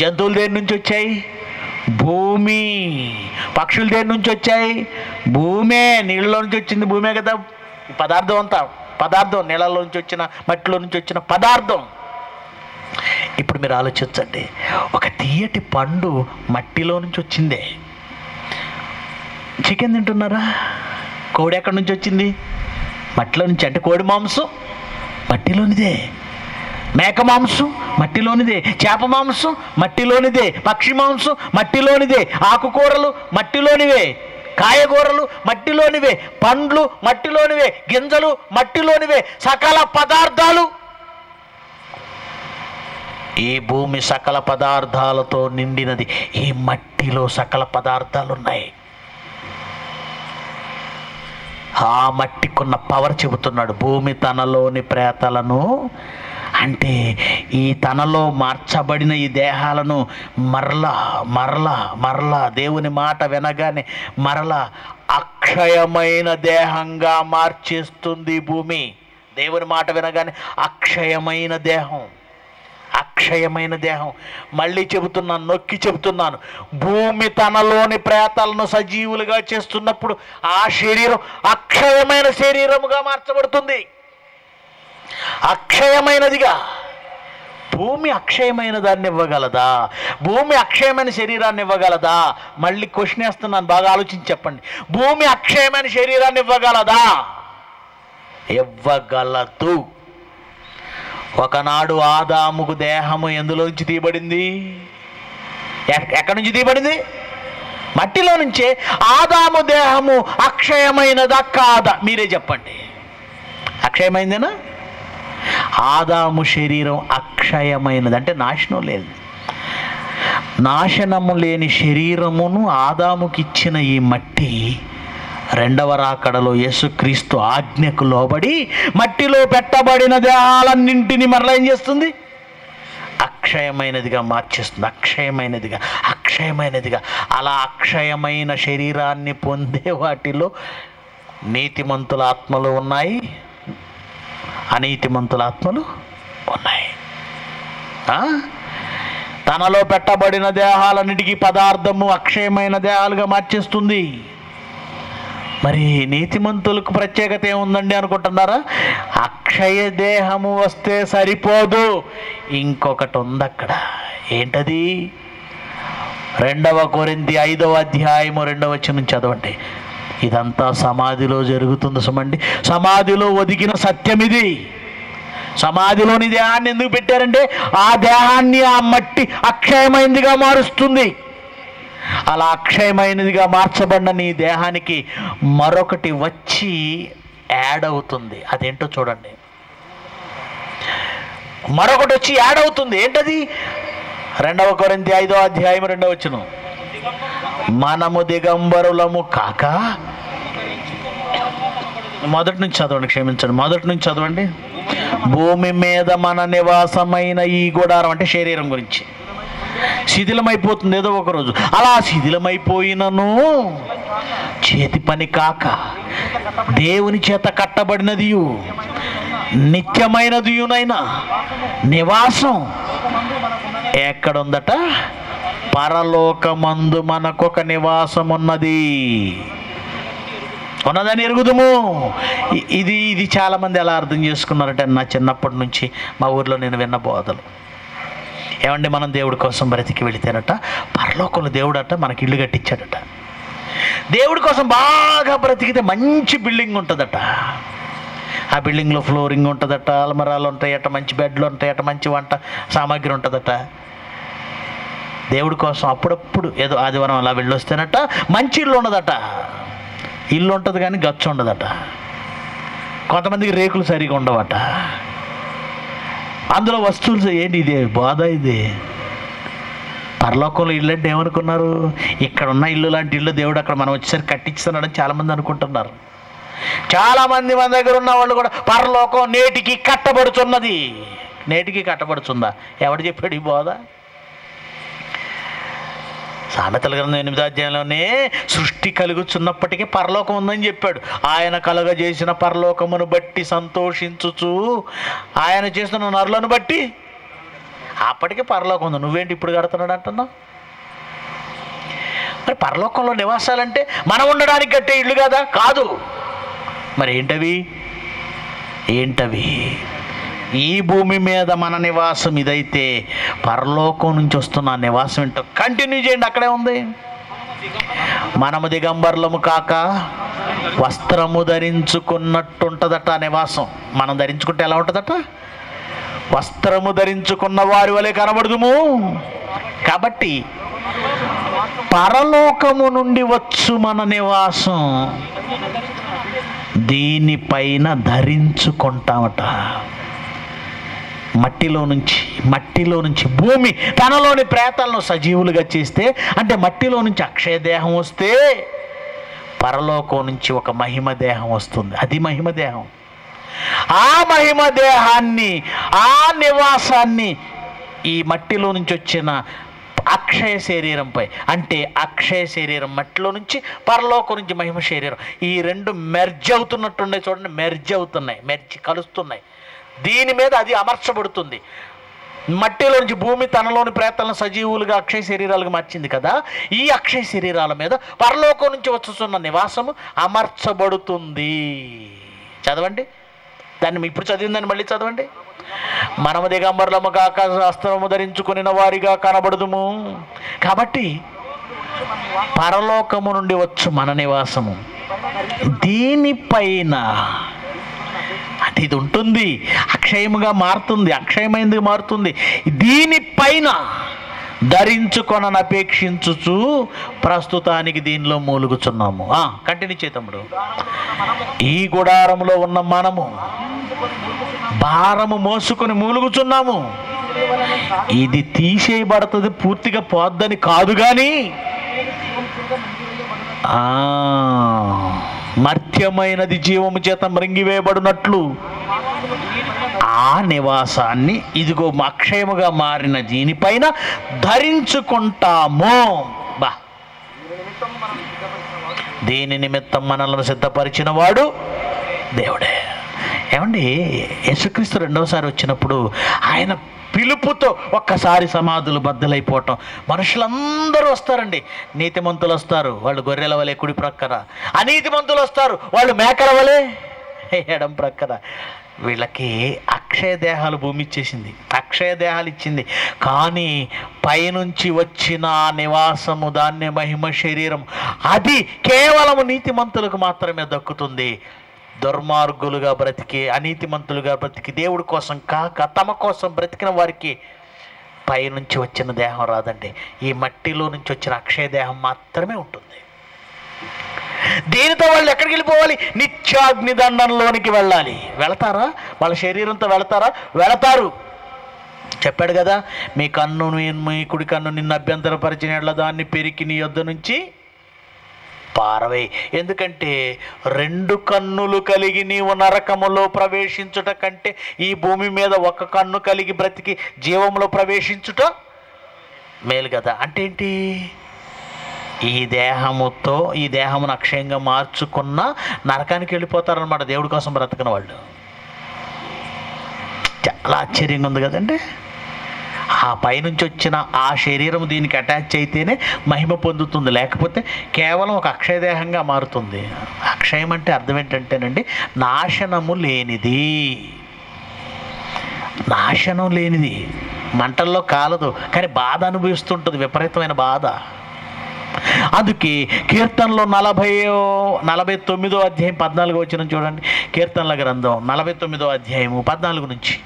జంతువులు దేని నుంచి వచ్చాయి? భూమి. పక్షులు దేని నుంచి వచ్చాయి? భూమే. నీళ్ళలో నుంచి వచ్చింది భూమే కదా పదార్థం అంతా. పదార్థం నీళ్ళలో నుంచి వచ్చిన, మట్టిలో నుంచి వచ్చిన పదార్థం. ఇప్పుడు మీరు ఆలోచించండి, ఒక తీయటి పండు మట్టిలో నుంచి వచ్చిందే. చికెన్ తింటున్నారా? కోడి ఎక్కడి నుంచి వచ్చింది? మట్టిలో నుంచి. అంటే కోడి మాంసం మట్టిలోనిదే, మేక మాంసం మట్టిలోనిదే, చేప మాంసం మట్టిలోనిదే, పక్షి మాంసం మట్టిలోనిదే, ఆకుకూరలు మట్టిలోనివే, కాయగూరలు మట్టిలోనివే, పండ్లు మట్టిలోనివే, గింజలు మట్టిలోనివే, సకల పదార్థాలు. ఈ భూమి సకల పదార్థాలతో నిండినది. ఈ మట్టిలో సకల పదార్థాలు ఉన్నాయి. ఆ మట్టికున్న పవర్ చెబుతున్నాడు. భూమి తనలోని ప్రేతలను, అంటే ఈ తనలో మార్చబడిన ఈ దేహాలను మరలా మరలా మరలా దేవుని మాట వినగానే మరలా అక్షయమైన దేహంగా మార్చేస్తుంది భూమి. దేవుని మాట వినగానే అక్షయమైన దేహం, అక్షయమైన దేహం. మళ్ళీ చెబుతున్నాను, నొక్కి చెబుతున్నాను, భూమి తనలోని ప్రేతాలను సజీవులుగా చేస్తున్నప్పుడు ఆ శరీరం అక్షయమైన శరీరముగా మార్చబడుతుంది. అక్షయమైనదిగా. భూమి అక్షయమైన దాన్ని ఇవ్వగలదా? భూమి అక్షయమైన శరీరాన్ని ఇవ్వగలదా? మళ్ళీ క్వశ్చన్ వేస్తున్నాను, బాగా ఆలోచించి చెప్పండి. భూమి అక్షయమైన శరీరాన్ని ఇవ్వగలదా? ఇవ్వగలదు. ఒకనాడు ఆదాముకు దేహము ఎందులోంచి తీయబడింది? ఎక్కడి నుంచి తీయబడింది? మట్టిలో నుంచే. ఆదాము దేహము అక్షయమైనదా కాదా? మీరే చెప్పండి. అక్షయమైందేనా? ఆదాము శరీరం అక్షయమైనది అంటే నాశనం లేదు. నాశనము లేని శరీరమును ఆదాముకిచ్చిన ఈ మట్టి రెండవ రాకడలో యేసుక్రీస్తు ఆజ్ఞకు లోబడి మట్టిలో పెట్టబడిన దేహాలన్నింటినీ మరలా ఏం చేస్తుంది? అక్షయమైనదిగా మార్చేస్తుంది. అక్షయమైనదిగా అక్షయమైనదిగా అలా అక్షయమైన శరీరాన్ని పొందే వాటిలో నీతిమంతుల ఆత్మలు ఉన్నాయి, అనీతిమంతుల ఆత్మలు ఉన్నాయి. తనలో పెట్టబడిన దేహాలన్నిటికీ పదార్థము అక్షయమైన దేహాలుగా మార్చేస్తుంది. మరి నీతిమంతులకు ప్రత్యేకత ఏముందండి అనుకుంటున్నారా? అక్షయ దేహము వస్తే సరిపోదు, ఇంకొకటి ఉంది అక్కడ. ఏంటది? 2 Corinthians 5:2 చదవండి. ఇదంతా సమాధిలో జరుగుతుంది సుమండి. సమాధిలో ఒదిగిన సత్యం ఇది. సమాధిలోని దేహాన్ని ఎందుకు పెట్టారంటే ఆ దేహాన్ని ఆ మట్టి అక్షయమైనదిగా మారుస్తుంది. అలా అక్షయమైనదిగా మార్చబడిన నీ దేహానికి మరొకటి వచ్చి యాడ్ అవుతుంది. అదేంటో చూడండి, మరొకటి వచ్చి యాడ్ అవుతుంది. ఏంటది? 2 Corinthians 5:2. మనము దిగంబరులము కాక, మొదటి నుంచి చదవండి, క్షమించండి, మొదటి నుంచి చదవండి. భూమి మీద మన నివాసమైన ఈ గుడారం అంటే శరీరం గురించి శిథిలమైపోతుంది ఏదో ఒకరోజు. అలా శిథిలమైపోయినను చేతి పని కాక దేవుని చేత కట్టబడినది నిత్యమైనదియునైనా నివాసం ఎక్కడుందట? పరలోకమందు మనకొక నివాసం ఉన్నది, ఉన్నదని ఎరుగుదము. ఇది ఇది చాలామంది ఎలా అర్థం చేసుకున్నారంటే, నా చిన్నప్పటి నుంచి మా ఊర్లో నేను విన్న బోధలు ఏమండి, మనం దేవుడి కోసం బ్రతికి వెళితేనట పరలోకంలో దేవుడట మనకి ఇల్లు కట్టించాడట, దేవుడి కోసం బాగా బ్రతికితే మంచి బిల్డింగ్ ఉంటుందట, ఆ బిల్డింగ్లో ఫ్లోరింగ్ ఉంటుందట, అల్మరాలు ఉంటాయట, మంచి బెడ్లు ఉంటాయట, మంచి వంట సామాగ్రి ఉంటుందట. దేవుడి కోసం అప్పుడప్పుడు ఏదో ఆదివారం అలా వెళ్ళొస్తేనట మంచి ఇల్లు ఉండదట, ఇల్లు ఉంటుంది కానీ గచ్చ ఉండదట, కొంతమందికి రేకులు సరిగా ఉండవట, అందులో వస్తువులు. ఏంటి ఇదే బాధ? ఇది పరలోకంలో ఇల్లు అంటే ఏమనుకున్నారు? ఇక్కడ ఉన్న ఇల్లు లాంటి ఇల్లు దేవుడు అక్కడ మనం వచ్చేసరికి కట్టించుతున్నాడని చాలామంది అనుకుంటున్నారు. చాలామంది మన దగ్గర ఉన్న వాళ్ళు కూడా పరలోకం నేటికి కట్టబడుతున్నది. నేటికి కట్టబడుతుందా? ఎవడు చెప్పాడు ఈ బాధ? సామెతల గ్రంథం 8వ అధ్యాయంలోనే సృష్టి కలుగుచున్నప్పటికీ పరలోకం ఉందని చెప్పాడు. ఆయన కలుగజేసిన పరలోకమును బట్టి సంతోషించుచు ఆయన చేసిన నరులను బట్టి. అప్పటికే పరలోకం ఉంది, నువ్వేంటి ఇప్పుడు కడుతున్నాడు అంటున్నావు? మరి పరలోకంలో నివాసాలంటే మనం ఉండడానికి కట్టే ఇల్లు కదా? కాదు. మరి ఏంటవి? ఏంటవి? ఈ భూమి మీద మన నివాసం ఇదైతే పరలోకం నుంచి వస్తున్న నివాసం ఏంటో కంటిన్యూ చేయండి. అక్కడే ఉంది, మనము దిగంబరులము కాక వస్త్రము ధరించుకున్నట్టు ఉంటుందట నివాసం. మనం ధరించుకుంటే ఎలా ఉంటుందట? వస్త్రము ధరించుకున్న వారి వలె కనబడదుము. కాబట్టి పరలోకము నుండి వచ్చు మన నివాసం దీనిపైన ధరించుకుంటామట. మట్టిలో నుంచి భూమి తనలోని ప్రేతాలను సజీవులుగా చేస్తే, అంటే మట్టిలో నుంచి అక్షయ దేహం వస్తే పరలోకం నుంచి ఒక మహిమ దేహం వస్తుంది. అది మహిమ దేహం. ఆ మహిమ దేహాన్ని, ఆ నివాసాన్ని ఈ మట్టిలో నుంచి వచ్చిన అక్షయ శరీరంపై, అంటే అక్షయ శరీరం మట్టిలో నుంచి, పరలోకం నుంచి మహిమ శరీరం, ఈ రెండు మెర్జ్ అవుతున్నట్టున్నాయి. చూడండి, మెర్జ్ అవుతున్నాయి, మెర్జ్ కలుస్తున్నాయి. దీని మీద అది అమర్చబడుతుంది. మట్టిలోంచి భూమి తనలోని ప్రేతలను సజీవులుగా అక్షయ శరీరాలుగా మార్చింది కదా, ఈ అక్షయ శరీరాల మీద పరలోకం నుంచి వచ్చుతున్న నివాసము అమర్చబడుతుంది. చదవండి దాన్ని, ఇప్పుడు చదివిందని మళ్ళీ చదవండి. మనము దిగంబరులము కాక అస్త్రము ధరించుకుని వారిగా కనబడదుము. కాబట్టి పరలోకము నుండి వచ్చు మన నివాసము దీనిపైన, అంటే ఇది ఉంటుంది. అక్షయముగా మారుతుంది, అక్షయమైంది మారుతుంది. దీనిపైన ధరించుకొనని అపేక్షించుచు ప్రస్తుతానికి దీనిలో మూలుగుచున్నాము. కంటిన్యూ చేతముడు, ఈ గుడారములో ఉన్న మనము భారము మోసుకొని మూలుగుచున్నాము. ఇది తీసేయబడుతుంది, పూర్తిగా పోద్దని కాదు, కానీ మర్త్యమైనది జీవము చేత మృంగివేయబడినట్లు ఆ నివాసాన్ని ఇదిగో అక్షయముగా మారిన దీనిపైన ధరించుకుంటాము. బా, దీని నిమిత్తం మనలను సిద్ధపరిచిన వాడు దేవుడే. ఏమండి, యేసుక్రీస్తు రెండవసారి వచ్చినప్పుడు ఆయన పిలుపుతో ఒక్కసారి సమాధులు బద్దలైపోవటం. మనుషులందరూ వస్తారండి, నీతిమంతులు వస్తారు, వాళ్ళు గొర్రెల వలె కుడి ప్రక్కన, అనీతిమంతులు వస్తారు, వాళ్ళు మేకల వలె ఎడం ప్రక్కన. వీళ్ళకి అక్షయ దేహాలు భూమి ఇచ్చేసింది, అక్షయ దేహాలు ఇచ్చింది, కానీ పైనుంచి వచ్చిన నివాసము, దాన్నే మహిమ శరీరం, అది కేవలం నీతిమంతులకు మాత్రమే దక్కుతుంది. దుర్మార్గులుగా బ్రతికి, అనీతిమంతులుగా బ్రతికి, దేవుడి కోసం కాక తమ కోసం బ్రతికిన వారికి పైనుంచి వచ్చిన దేహం రాదండి. ఈ మట్టిలో నుంచి వచ్చిన అక్షయ దేహం మాత్రమే ఉంటుంది. దీనితో వాళ్ళు ఎక్కడికి వెళ్ళిపోవాలి? నిత్యాగ్నిదండంలోనికి వెళ్ళాలి. వెళతారా? వాళ్ళ శరీరంతో వెళతారా? వెళతారు. చెప్పాడు కదా, మీ కన్ను, మీ కుడి కన్ను నిన్ను అభ్యంతరపరిచిన ఎడల దాన్ని పెరికి నీ యొద్ద నుంచి పారవే. ఎందుకంటే రెండు కన్నులు కలిగి నీవు నరకములో ప్రవేశించుట కంటే ఈ భూమి మీద ఒక కన్ను కలిగి బ్రతికి జీవంలో ప్రవేశించుట మేలు కదా. అంటే ఏంటి? ఈ దేహముతో, ఈ దేహమును అక్షయంగా మార్చుకున్న నరకానికి వెళ్ళిపోతారనమాట దేవుడి కోసం బ్రతకని వాళ్ళు. చాలా ఆశ్చర్యంగా ఉంది కదండి. ఆ పైనుంచి వచ్చిన ఆ శరీరం దీనికి అటాచ్ అయితేనే మహిమ పొందుతుంది, లేకపోతే కేవలం ఒక అక్షయదేహంగా మారుతుంది. అక్షయం అంటే అర్థం ఏంటంటేనండి, నాశనము లేనిది, నాశనం లేనిది, మంటల్లో కాలదు, కానీ బాధ అనుభవిస్తుంటుంది, విపరీతమైన బాధ. అందుకే కీర్తనలో 49వ అధ్యాయం 14వ వచనం చూడండి. కీర్తనల గ్రంథం 49వ అధ్యాయం 14 నుంచి.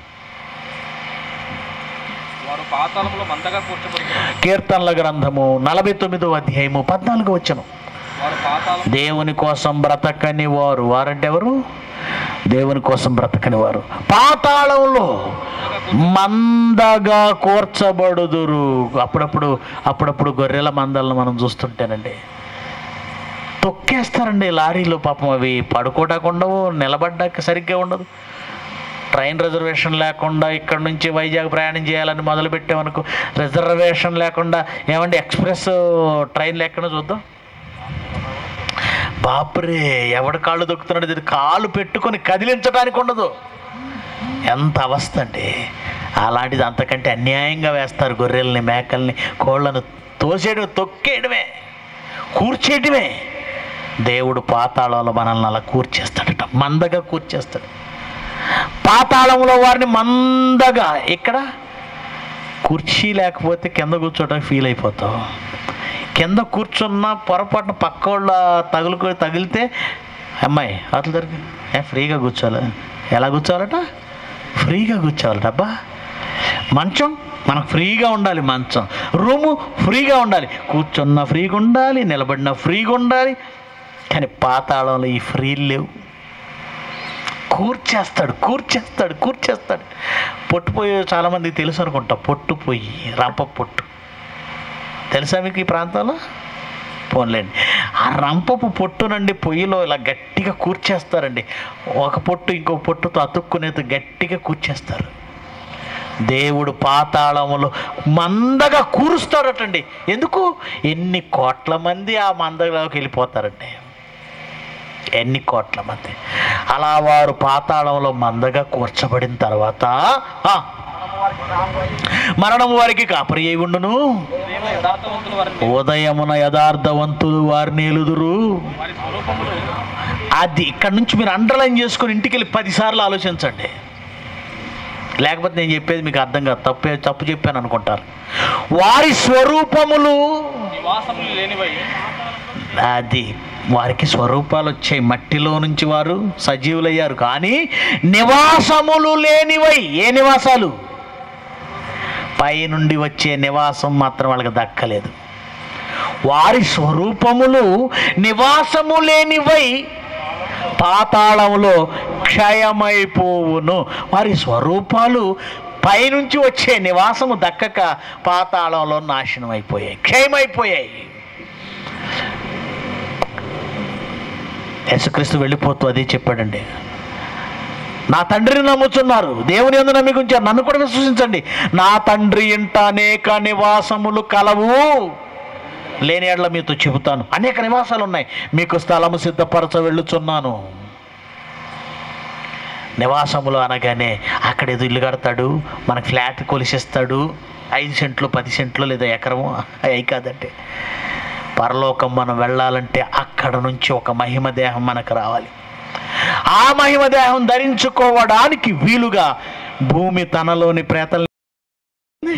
కీర్తనల గ్రంథము 49వ అధ్యాయం 14 వచనం. దేవుని కోసం బ్రతకని వారు, వారంటే ఎవరు? దేవుని కోసం బ్రతకని వారు పాతాళంలో మందగా కూర్చబడుదురు. అప్పుడప్పుడు గొర్రెల మందలను మనం చూస్తుంటేనండి, తొక్కేస్తారండి లారీలో. పాపం అవి పడుకోవడానికి ఉండవు, నిలబడ్డాక సరిగ్గా ఉండదు. ట్రైన్ రిజర్వేషన్ లేకుండా ఇక్కడ నుంచి వైజాగ్ ప్రయాణం చేయాలని మొదలుపెట్టామనుకో, రిజర్వేషన్ లేకుండా ఏమండి ఎక్స్ప్రెస్ ట్రైన్లు ఎక్కడ చూద్దాం. బాపురే, ఎవడి కాళ్ళు దొక్కుతున్నాడు! ఇది కాళ్ళు పెట్టుకొని కదిలించడానికి ఉండదు. ఎంత అవస్థ అండి! అలాంటిది అంతకంటే అన్యాయంగా వేస్తారు. గొర్రెల్ని, మేకల్ని, కోళ్ళను తోసేయడం, తొక్కేయడమే, కూర్చేయడమే. దేవుడు పాతాళంలో మనల్ని అలా కూర్చేస్తాడట, మందగా కూర్చేస్తాడు. పాతాళంలో వారిని మందగా, ఇక్కడ కుర్చీ లేకపోతే కింద కూర్చోవడానికి ఫీల్ అయిపోతావు. కింద కూర్చున్న పొరపాటున పక్కోళ్ళ తగిలితే, అమ్మాయి అతలు దొరికి ఫ్రీగా కూర్చోవాలి. ఎలా కూర్చోవాలట? ఫ్రీగా కూర్చోవాలట. అబ్బా, మంచం మనకు ఫ్రీగా ఉండాలి, మంచం రూము ఫ్రీగా ఉండాలి, కూర్చున్న ఫ్రీగా ఉండాలి, నిలబడిన ఫ్రీగా ఉండాలి. కానీ పాతాళంలో ఈ ఫ్రీలు లేవు. కూర్చేస్తాడు, కూర్చేస్తాడు, కూర్చేస్తాడు. పొట్టుపోయి చాలామందికి తెలుసు అనుకుంటా. పొట్టుపోయి, రంప పొట్టు తెలుసా మీకు ఈ ప్రాంతంలో? పోన్లేండి. ఆ రంపపు పొట్టునండి పొయ్యిలో ఇలా గట్టిగా కూర్చేస్తారండి. ఒక పొట్టు ఇంకో పొట్టుతో అతుక్కునేది గట్టిగా కూర్చేస్తారు. దేవుడు పాతాళములో మందగా కూరుస్తాడటండి. ఎందుకు? ఎన్ని కోట్ల మంది ఆ మందలోకి వెళ్ళిపోతారండి, ఎన్ని కోట్ల మంది. అలా వారు పాతాళంలో మందగా కూర్చబడిన తర్వాత మరణము వారికి కాపరి అయి ఉండును, ఉదయమున యథార్థవంతులు వారిని ఎలుదురు. అది ఇక్కడ నుంచి మీరు అండర్లైన్ చేసుకుని ఇంటికి వెళ్ళి 10 సార్లు ఆలోచించండి. లేకపోతే నేను చెప్పేది మీకు అర్థం కాదు, తప్పు చెప్పాను అనుకుంటారు. వారి స్వరూపములు అది వారికి స్వరూపాలు వచ్చాయి. మట్టిలో నుంచి వారు సజీవులయ్యారు. కానీ నివాసములు లేనివై, ఏ నివాసాలు? పై నుండి వచ్చే నివాసం మాత్రం వాళ్ళకి దక్కలేదు. వారి స్వరూపములు నివాసము లేనివై పాతాళములో క్షయమైపోవును. వారి స్వరూపాలు పైనుంచి వచ్చే నివాసము దక్కక పాతాళంలో నాశనం అయిపోయాయి, క్షయమైపోయాయి. యేసుక్రీస్తు వెళ్ళిపోతూ అదే చెప్పాడండి, నా తండ్రిని నమ్ముచున్నారు, దేవుని యందు నమ్మిక ఉంచారు, నన్ను కూడా విశ్వసించండి. నా తండ్రి ఇంట అనేక నివాసములు కలవు, లేని యెడల మీతో చెబుతాను. అనేక నివాసాలు ఉన్నాయి, మీకు స్థలము సిద్ధపరచ వెళ్ళుచున్నాను. నివాసములు అనగానే అక్కడ ఏదో ఇల్లు కడతాడు, మనకు ఫ్లాట్ కొలిసిస్తాడు, 5 సెంట్లు 10 సెంట్లు లేదా ఎకరము అయి కాదంటే, పరలోకం మనం వెళ్ళాలంటే అక్కడ నుంచి ఒక మహిమ దేహం మనకు రావాలి. ఆ మహిమ దేహం ధరించుకోవడానికి వీలుగా భూమి తనలోని ప్రేతల్ని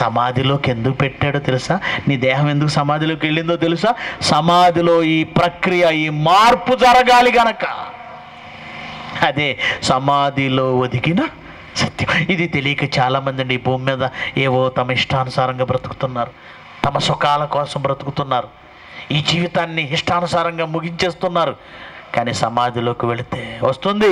సమాధిలోకి ఎందుకు పెట్టాడో తెలుసా? నీ దేహం ఎందుకు సమాధిలోకి వెళ్ళిందో తెలుసా? సమాధిలో ఈ ప్రక్రియ, ఈ మార్పు జరగాలి గనక. అదే సమాధిలో ఒదిగిన సత్యం. ఇది తెలియక చాలామంది అండి ఈ భూమి మీద ఏవో తమ ఇష్టానుసారంగా బ్రతుకుతున్నారు, తమ సుఖాల కోసం బ్రతుకుతున్నారు, ఈ జీవితాన్ని ఇష్టానుసారంగా ముగించేస్తున్నారు. కానీ సమాధిలోకి వెళితే వస్తుంది,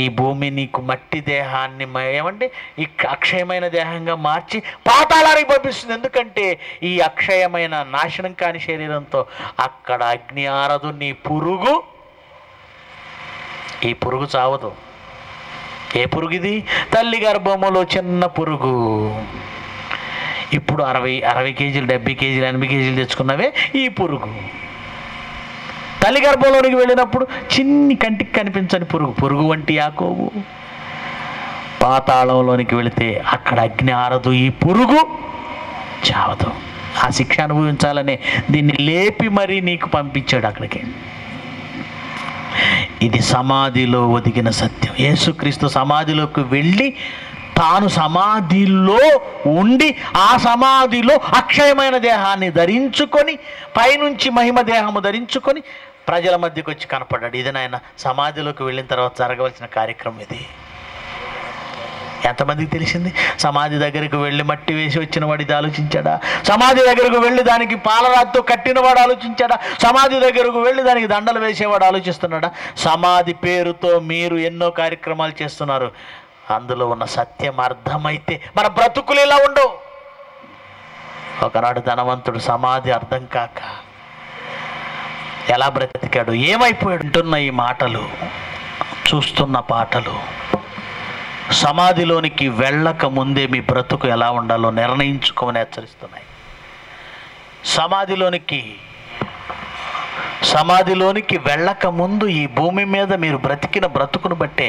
ఈ భూమి నీకు మట్టి దేహాన్ని ఏమంటే ఈ అక్షయమైన దేహంగా మార్చి పాతాళానికి పంపిస్తుంది. ఎందుకంటే ఈ అక్షయమైన నాశనం కాని శరీరంతో అక్కడ అగ్ని ఆరదు, నీ పురుగు, ఈ పురుగు చావదు. ఏ పురుగు ఇది? తల్లి గర్భములో చిన్న పురుగు. ఇప్పుడు 60 కేజీలు 70 కేజీలు 80 కేజీలు తెచ్చుకున్నవే ఈ పురుగు తల్లి గర్భంలోనికి వెళ్ళినప్పుడు చిన్ని కంటికి కనిపించని పురుగు, పురుగు వంటి యాకోబు పాతాళంలోనికి వెళితే అక్కడ అగ్ని ఆరదు, ఈ పురుగు చావదు. ఆ శిక్ష అనుభవించాలనే దీన్ని లేపి మరీ నీకు పంపించాడు అక్కడికి. ఇది సమాధిలో ఒదిగిన సత్యం. యేసుక్రీస్తు సమాధిలోకి వెళ్ళి తాను సమాధిలో ఉండి ఆ సమాధిలో అక్షయమైన దేహాన్ని ధరించుకొని పైనుంచి మహిమ దేహము ధరించుకొని ప్రజల మధ్యకు వచ్చి కనపడ్డాడు. ఇది నాయన సమాధిలోకి వెళ్ళిన తర్వాత జరగవలసిన కార్యక్రమం. ఇది ఎంతమందికి తెలిసింది? సమాధి దగ్గరకు వెళ్ళి మట్టి వేసి వచ్చిన వాడు ఇది ఆలోచించాడా? సమాధి దగ్గరకు వెళ్ళి దానికి పాలరాతితో కట్టిన వాడు ఆలోచించాడా? సమాధి దగ్గరకు వెళ్ళి దానికి దండలు వేసేవాడు ఆలోచిస్తున్నాడా? సమాధి పేరుతో మీరు ఎన్నో కార్యక్రమాలు చేస్తున్నారు. అందులో ఉన్న సత్యం అర్థమైతే మన బ్రతుకులు ఇలా ఉండవు. ఒకనాడు ధనవంతుడు సమాధి అర్థం కాక ఎలా బ్రతికాడు, ఏమైపోయాడు? ఉంటున్న ఈ మాటలు, చూస్తున్న పాటలు సమాధిలోనికి వెళ్ళక ముందే మీ బ్రతుకు ఎలా ఉండాలో నిర్ణయించుకోమని హెచ్చరిస్తున్నాయి. సమాధిలోనికి వెళ్ళక ముందు ఈ భూమి మీద మీరు బ్రతికిన బ్రతుకును బట్టే